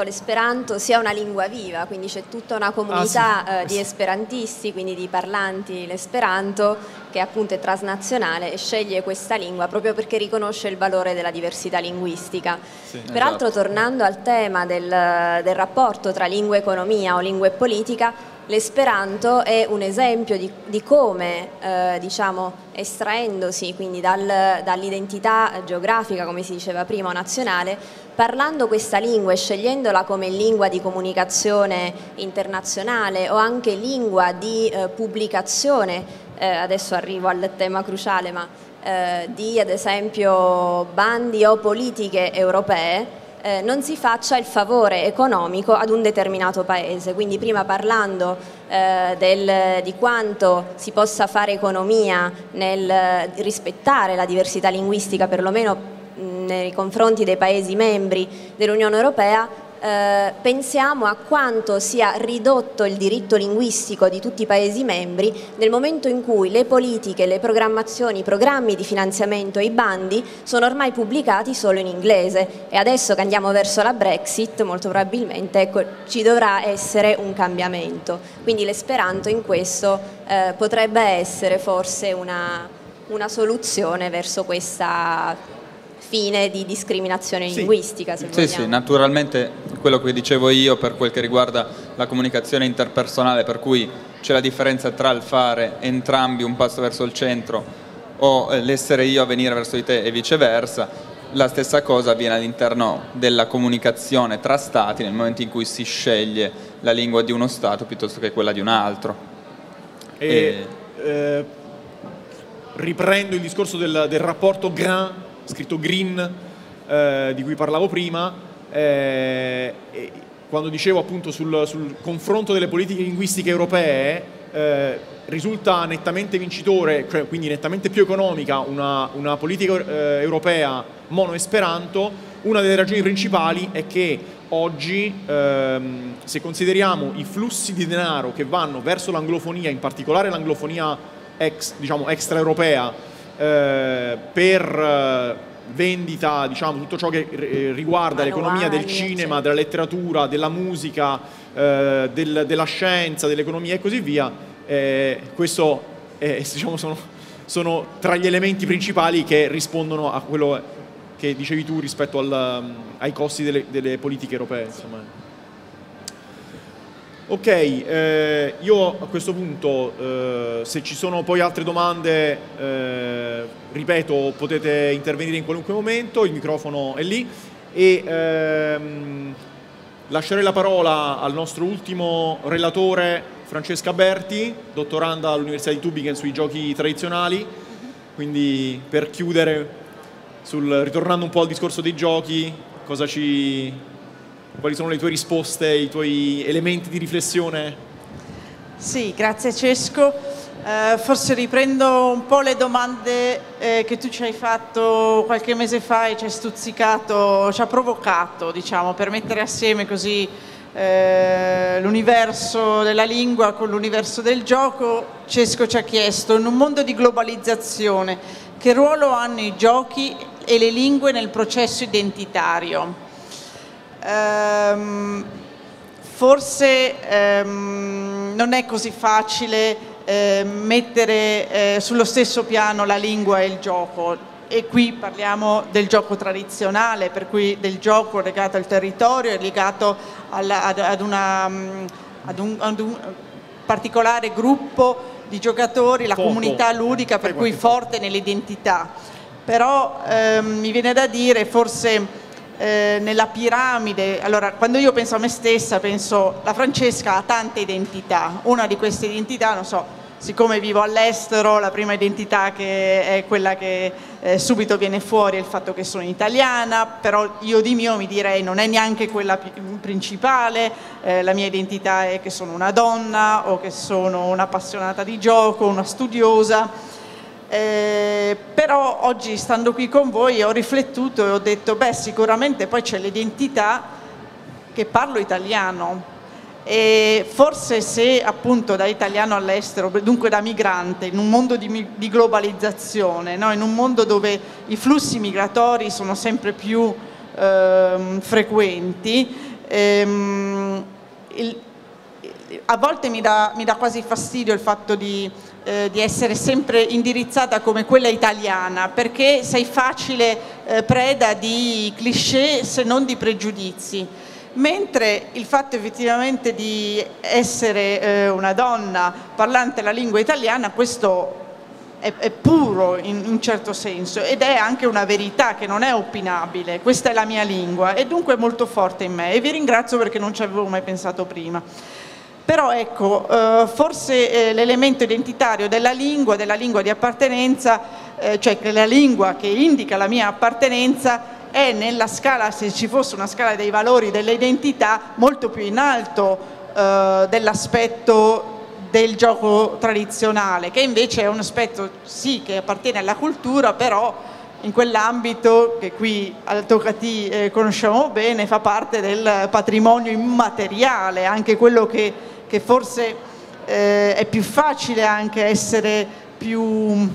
l'esperanto sia una lingua viva, quindi c'è tutta una comunità ah, sì. eh, di esperantisti, quindi di parlanti l'esperanto, che appunto è transnazionale e sceglie questa lingua proprio perché riconosce il valore della diversità linguistica. Sì, peraltro, esatto. tornando al tema del, del rapporto tra lingua e economia o lingua e politica, l'esperanto è un esempio di, di come, eh, diciamo, estraendosi quindi dal, dall'identità geografica, come si diceva prima, nazionale, parlando questa lingua e scegliendola come lingua di comunicazione internazionale o anche lingua di eh, pubblicazione, eh, adesso arrivo al tema cruciale, ma eh, di ad esempio bandi o politiche europee, Eh, non si faccia il favore economico ad un determinato paese. Quindi prima, parlando eh, del, di quanto si possa fare economia nel rispettare la diversità linguistica, perlomeno mh, nei confronti dei paesi membri dell'Unione Europea, eh, pensiamo a quanto sia ridotto il diritto linguistico di tutti i paesi membri nel momento in cui le politiche, le programmazioni, i programmi di finanziamento e i bandi sono ormai pubblicati solo in inglese, e adesso che andiamo verso la Brexit molto probabilmente, ecco, ci dovrà essere un cambiamento. Quindi l'esperanto in questo eh, potrebbe essere forse una, una soluzione verso questa fine di discriminazione sì. linguistica, se vogliamo. Sì, sì, naturalmente quello che dicevo io per quel che riguarda la comunicazione interpersonale, per cui c'è la differenza tra il fare entrambi un passo verso il centro o l'essere io a venire verso di te e viceversa, la stessa cosa avviene all'interno della comunicazione tra stati nel momento in cui si sceglie la lingua di uno stato piuttosto che quella di un altro. E, e... Eh, riprendo il discorso del, del rapporto Grin, scritto Grin, eh, di cui parlavo prima, eh, e quando dicevo appunto sul, sul confronto delle politiche linguistiche europee, eh, risulta nettamente vincitore, cioè, quindi nettamente più economica, una, una politica eh, europea mono-esperanto. Una delle ragioni principali è che oggi, ehm, se consideriamo i flussi di denaro che vanno verso l'anglofonia, in particolare l'anglofonia ex, diciamo, extraeuropea, Eh, per eh, vendita, diciamo, tutto ciò che eh, riguarda l'economia del cinema, della letteratura, della musica, eh, del, della scienza, dell'economia e così via, eh, questo eh, diciamo, sono, sono tra gli elementi principali che rispondono a quello che dicevi tu rispetto al, ai costi delle, delle politiche europee, insomma. Ok, eh, io a questo punto, eh, se ci sono poi altre domande, eh, ripeto, potete intervenire in qualunque momento, il microfono è lì, e ehm, lascerei la parola al nostro ultimo relatore, Francesca Berti, dottoranda all'Università di Tübingen sui giochi tradizionali, quindi per chiudere, sul, ritornando un po' al discorso dei giochi, cosa ci... quali sono le tue risposte, i tuoi elementi di riflessione? Sì, grazie Cesco. Eh, forse riprendo un po' le domande eh, che tu ci hai fatto qualche mese fa e ci hai stuzzicato, ci ha provocato, diciamo, per mettere assieme così eh, l'universo della lingua con l'universo del gioco. Cesco ci ha chiesto, in un mondo di globalizzazione, che ruolo hanno i giochi e le lingue nel processo identitario? Um, forse um, non è così facile eh, mettere eh, sullo stesso piano la lingua e il gioco, e qui parliamo del gioco tradizionale, per cui del gioco legato al territorio e legato alla, ad, ad, una, ad, un, ad un particolare gruppo di giocatori, la Poco. comunità ludica, per cui forte nell'identità. Però eh, mi viene da dire forse Eh, nella piramide, allora quando io penso a me stessa penso, la Francesca ha tante identità, una di queste identità, non so, siccome vivo all'estero, la prima identità che è quella che eh, subito viene fuori è il fatto che sono italiana, però io di mio mi direi non è neanche quella principale, eh, la mia identità è che sono una donna o che sono un'appassionata di gioco, una studiosa. Eh, però oggi, stando qui con voi, ho riflettuto e ho detto, beh, sicuramente poi c'è l'identità che parlo italiano, e forse se appunto da italiano all'estero, dunque da migrante, in un mondo di, di globalizzazione, no? In un mondo dove i flussi migratori sono sempre più ehm, frequenti, ehm, il, a volte mi dà, mi dà quasi fastidio il fatto di Eh, di essere sempre indirizzata come quella italiana, perché sei facile eh, preda di cliché se non di pregiudizi, mentre il fatto effettivamente di essere eh, una donna parlante la lingua italiana, questo è, è puro in un certo senso, ed è anche una verità che non è opinabile, questa è la mia lingua e dunque è molto forte in me, e vi ringrazio perché non ci avevo mai pensato prima. Però ecco, eh, forse eh, l'elemento identitario della lingua, della lingua di appartenenza, eh, cioè la lingua che indica la mia appartenenza, è nella scala, se ci fosse una scala dei valori delle identità, molto più in alto eh, dell'aspetto del gioco tradizionale, che invece è un aspetto sì che appartiene alla cultura, però in quell'ambito che qui al Tocatì eh, conosciamo bene, fa parte del patrimonio immateriale, anche quello che, che forse eh, è più facile anche essere più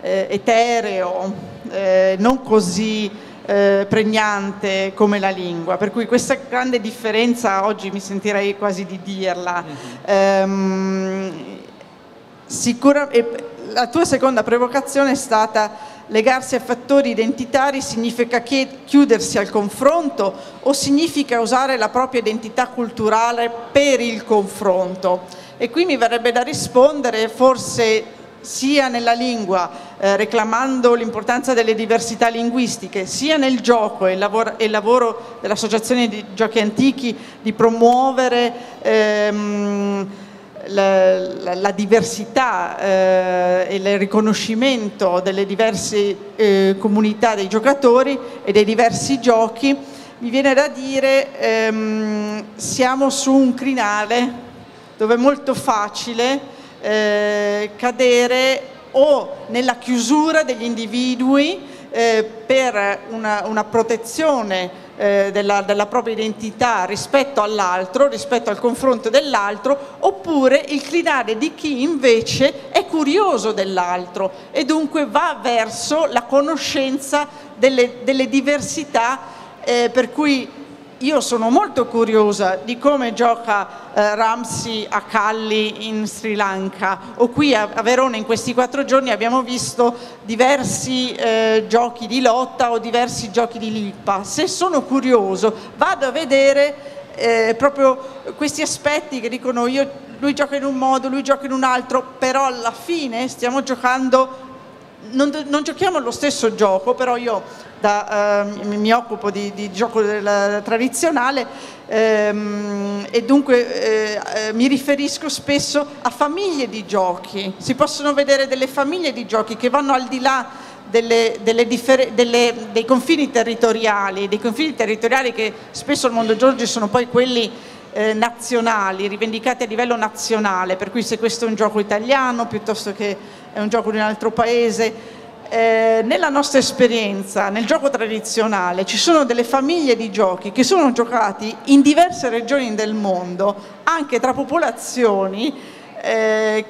eh, etereo, eh, non così eh, pregnante come la lingua, per cui questa grande differenza oggi mi sentirei quasi di dirla. Mm-hmm. ehm, sicura, eh, la tua seconda provocazione è stata: legarsi a fattori identitari significa chiudersi al confronto o significa usare la propria identità culturale per il confronto? E qui mi verrebbe da rispondere, forse sia nella lingua, eh, reclamando l'importanza delle diversità linguistiche, sia nel gioco e il lavoro, il lavoro dell'Associazione di Giochi Antichi di promuovere ehm, La, la, la diversità eh, e il riconoscimento delle diverse eh, comunità dei giocatori e dei diversi giochi, mi viene da dire ehm, siamo su un crinale dove è molto facile eh, cadere o nella chiusura degli individui eh, per una, una protezione Della, della propria identità rispetto all'altro, rispetto al confronto dell'altro, oppure il crinale di chi invece è curioso dell'altro e dunque va verso la conoscenza delle, delle diversità, eh, per cui io sono molto curiosa di come gioca eh, Ramsey a Calli in Sri Lanka, o qui a, a Verona in questi quattro giorni abbiamo visto diversi eh, giochi di lotta o diversi giochi di Lippa. Se sono curioso vado a vedere eh, proprio questi aspetti che dicono io, lui gioca in un modo, lui gioca in un altro, però alla fine stiamo giocando, non, non giochiamo lo stesso gioco, però io Da, eh, mi occupo di, di gioco della, tradizionale ehm, e dunque eh, eh, mi riferisco spesso a famiglie di giochi. Si possono vedere delle famiglie di giochi che vanno al di là delle, delle delle, dei confini territoriali, dei confini territoriali che spesso al mondo d'oggi sono poi quelli Eh, nazionali, rivendicati a livello nazionale, per cui se questo è un gioco italiano piuttosto che è un gioco di un altro paese. Eh, nella nostra esperienza, nel gioco tradizionale, ci sono delle famiglie di giochi che sono giocati in diverse regioni del mondo, anche tra popolazioni eh,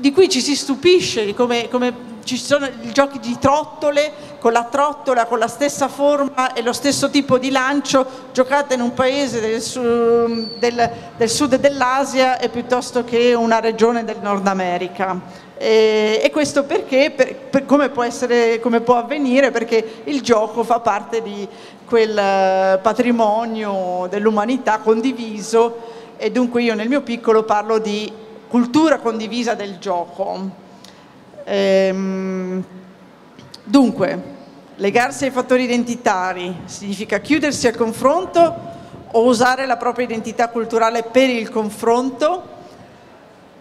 di cui ci si stupisce, come, come ci sono i giochi di trottole, con la trottola, con la stessa forma e lo stesso tipo di lancio, giocata in un paese del, su, del, del sud dell'Asia e piuttosto che una regione del Nord America. E, e questo perché, per, per come, può essere, come può avvenire, perché il gioco fa parte di quel patrimonio dell'umanità condiviso, e dunque io nel mio piccolo parlo di cultura condivisa del gioco. Ehm, dunque, legarsi ai fattori identitari significa chiudersi al confronto o usare la propria identità culturale per il confronto?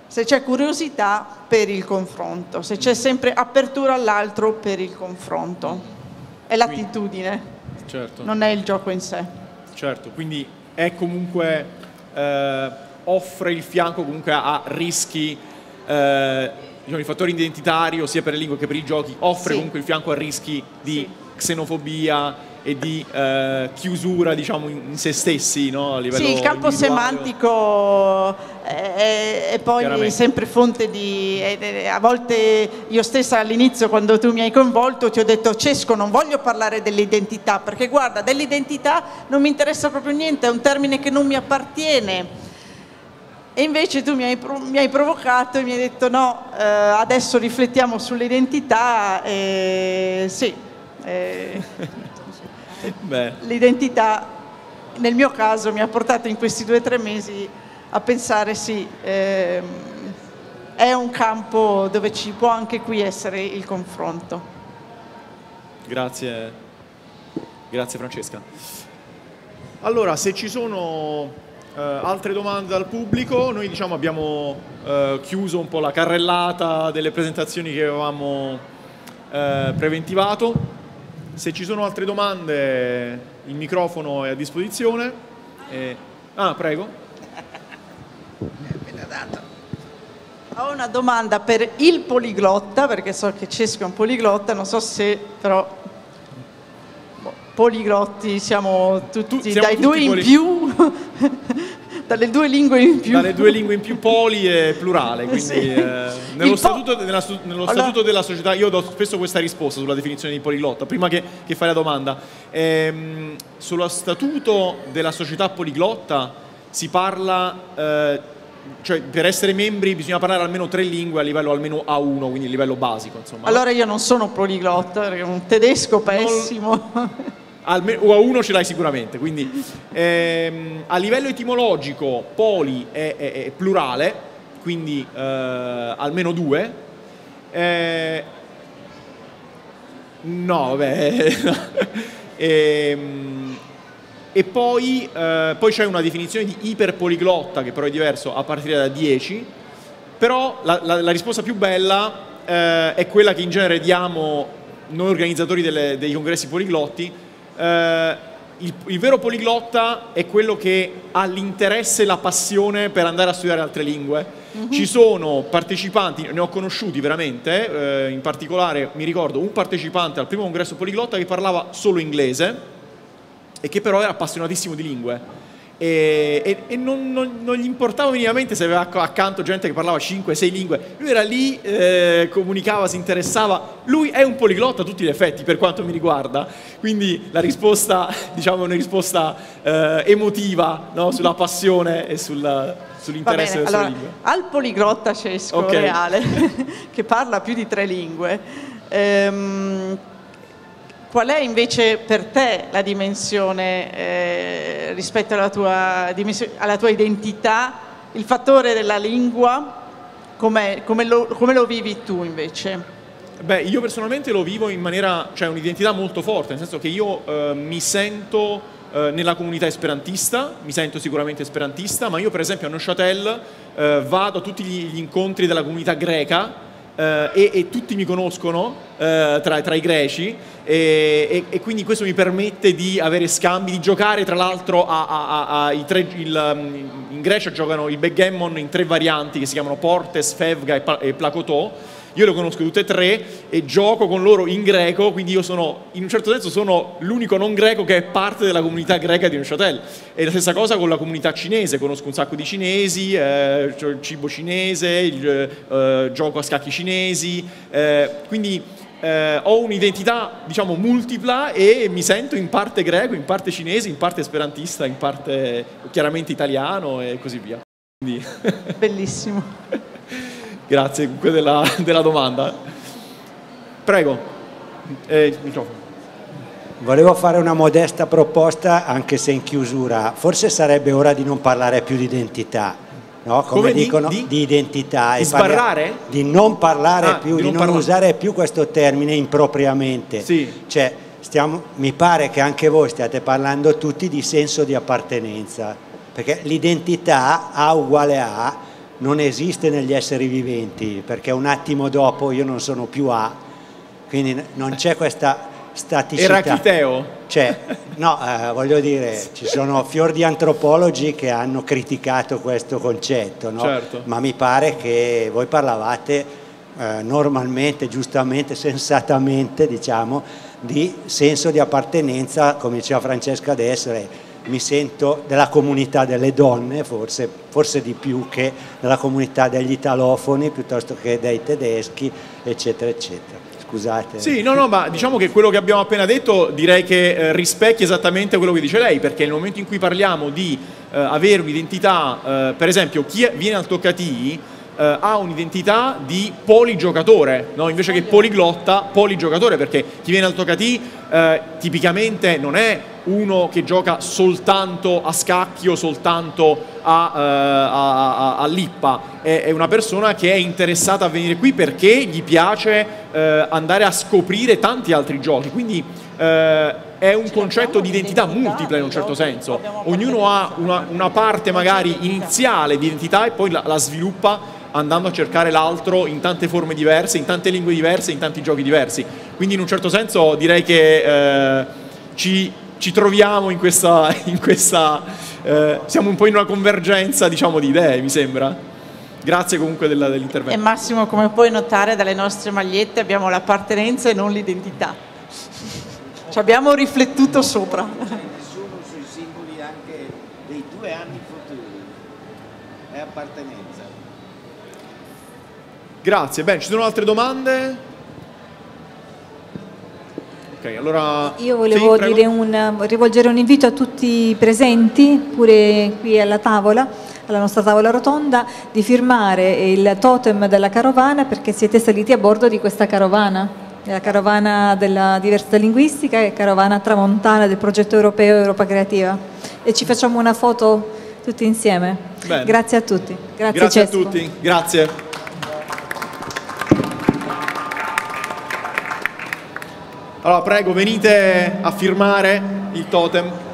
se c'è curiosità per il confronto, se c'è sempre apertura all'altro per il confronto. È l'attitudine, certo. Non è il gioco in sé. Certo, quindi è comunque, eh, offre il fianco comunque a rischi, eh, diciamo, i fattori identitari, sia per le lingue che per i giochi, offre sì. comunque il fianco a rischi di sì. xenofobia e di eh, chiusura, diciamo, in se stessi, no? A livello sì, il campo semantico è, è poi è sempre fonte di... È, è, a volte io stessa all'inizio, quando tu mi hai coinvolto, ti ho detto: Cesco, non voglio parlare dell'identità, perché guarda, dell'identità non mi interessa proprio niente, è un termine che non mi appartiene. E invece tu mi hai, mi hai provocato e mi hai detto no, eh, adesso riflettiamo sull'identità, e sì... E... L'identità nel mio caso mi ha portato in questi due o tre mesi a pensare sì, ehm, è un campo dove ci può anche qui essere il confronto. Grazie, grazie Francesca. Allora, se ci sono eh, altre domande dal pubblico, noi diciamo abbiamo eh, chiuso un po' la carrellata delle presentazioni che avevamo eh, preventivato. Se ci sono altre domande, il microfono è a disposizione. Eh, ah, prego. Ho una domanda per il poliglotta, perché so che Cesco è un poliglotta, non so se però poliglotti siamo tutti, tu, siamo dai tutti due in più, dalle due lingue in più. Dalle due lingue in più, poli e plurale, quindi sì. eh, nello, statuto, nella, nello allora. statuto della società, io do spesso questa risposta sulla definizione di poliglotta, prima che, che fai la domanda. Ehm, sullo statuto della società poliglotta si parla, eh, cioè per essere membri bisogna parlare almeno tre lingue a livello almeno A uno, quindi a livello basico. Insomma. Allora io non sono poliglotta, perché un tedesco pessimo. Non... O a uno ce l'hai sicuramente, quindi ehm, a livello etimologico poli è, è, è plurale, quindi eh, almeno due. Eh, no, vabbè. e, e poi, eh, poi c'è una definizione di iperpoliglotta che però è diverso a partire da dieci, però la, la, la risposta più bella eh, è quella che in genere diamo noi organizzatori delle, dei congressi poliglotti. Uh, il, il vero poliglotta è quello che ha l'interesse e la passione per andare a studiare altre lingue. Mm-hmm. Ci sono partecipanti, ne ho conosciuti veramente, uh, in particolare mi ricordo un partecipante al primo congresso poliglotta che parlava solo inglese e che però era appassionatissimo di lingue e, e, e non, non, non gli importava minimamente se aveva accanto gente che parlava cinque sei lingue, lui era lì, eh, comunicava, si interessava, lui è un poliglotta a tutti gli effetti per quanto mi riguarda, quindi la risposta, diciamo, è una risposta eh, emotiva, no? Sulla passione e sul, sull'interesse della allora, sua lingua. Al poliglotta Cesco okay. Reale che parla più di tre lingue, ehm, qual è invece per te la dimensione eh, rispetto alla tua, dimensione, alla tua identità, il fattore della lingua, come lo, come lo vivi tu invece? Beh, io personalmente lo vivo in maniera, cioè un'identità molto forte, nel senso che io eh, mi sento eh, nella comunità esperantista, mi sento sicuramente esperantista, ma io per esempio a Neuchâtel eh, vado a tutti gli, gli incontri della comunità greca, Uh, e, e tutti mi conoscono uh, tra, tra i greci e, e, e quindi questo mi permette di avere scambi, di giocare tra l'altro a, a, a, a, i tre, il, um, in Grecia giocano il backgammon in tre varianti che si chiamano Portes, Fevga e, e Plakotò. Io le conosco tutte e tre e gioco con loro in greco, quindi io sono, in un certo senso sono l'unico non greco che è parte della comunità greca di Neuchâtel. E la stessa cosa con la comunità cinese, conosco un sacco di cinesi, eh, il cibo cinese, il, eh, gioco a scacchi cinesi, eh, quindi eh, ho un'identità diciamo multipla e mi sento in parte greco, in parte cinese, in parte esperantista, in parte chiaramente italiano e così via. Quindi... Bellissimo. Grazie comunque della, della domanda. Prego, eh, microfono. Volevo fare una modesta proposta, anche se in chiusura. Forse sarebbe ora di non parlare più di identità, no? Come, Come dicono, di, di identità. Di e sbarrare? Parla, di non parlare ah, più, di, di non, non parla... usare più questo termine impropriamente. Sì. Cioè, stiamo, mi pare che anche voi stiate parlando tutti di senso di appartenenza, perché l'identità A uguale A non esiste negli esseri viventi, perché un attimo dopo io non sono più A, quindi non c'è questa staticità. Erachiteo? Cioè, no, eh, voglio dire, ci sono fior di antropologi che hanno criticato questo concetto, no? Certo. Ma mi pare che voi parlavate eh, normalmente, giustamente, sensatamente, diciamo, di senso di appartenenza, come diceva Francesca adesso, mi sento della comunità delle donne, forse, forse di più che della comunità degli italofoni piuttosto che dei tedeschi, eccetera, eccetera. Scusate. Sì, no, no, ma diciamo che quello che abbiamo appena detto direi che eh, rispecchia esattamente quello che dice lei, perché nel momento in cui parliamo di eh, avere un'identità, eh, per esempio chi viene al Tocatì eh, ha un'identità di poligiocatore, no? Invece che poliglotta, poligiocatore, perché chi viene al Tocatì eh, tipicamente non è uno che gioca soltanto a scacchi o soltanto a, uh, a, a, a Lippa, è, è una persona che è interessata a venire qui perché gli piace uh, andare a scoprire tanti altri giochi, quindi uh, è un concetto di identità multipla in un certo senso, ognuno ha una, una parte magari iniziale di identità e poi la, la sviluppa andando a cercare l'altro in tante forme diverse, in tante lingue diverse, in tanti giochi diversi, quindi in un certo senso direi che uh, ci Ci troviamo in questa, in questa eh, siamo un po' in una convergenza, diciamo, di idee, mi sembra. Grazie comunque dell'intervento. E Massimo, come puoi notare dalle nostre magliette abbiamo l'appartenenza e non l'identità. Ci abbiamo riflettuto sopra. Nessuno sui simboli anche dei due anni futuri è appartenenza. Grazie, bene, ci sono altre domande? Okay, allora... Io volevo sì, dire un, rivolgere un invito a tutti i presenti, pure qui alla tavola, alla nostra tavola rotonda, di firmare il totem della carovana, perché siete saliti a bordo di questa carovana, la carovana della diversità linguistica e carovana tramontana del progetto europeo Europa Creativa, e ci facciamo una foto tutti insieme. Bene. Grazie a tutti. Grazie, grazie a tutti, grazie. Allora, prego, venite a firmare il totem.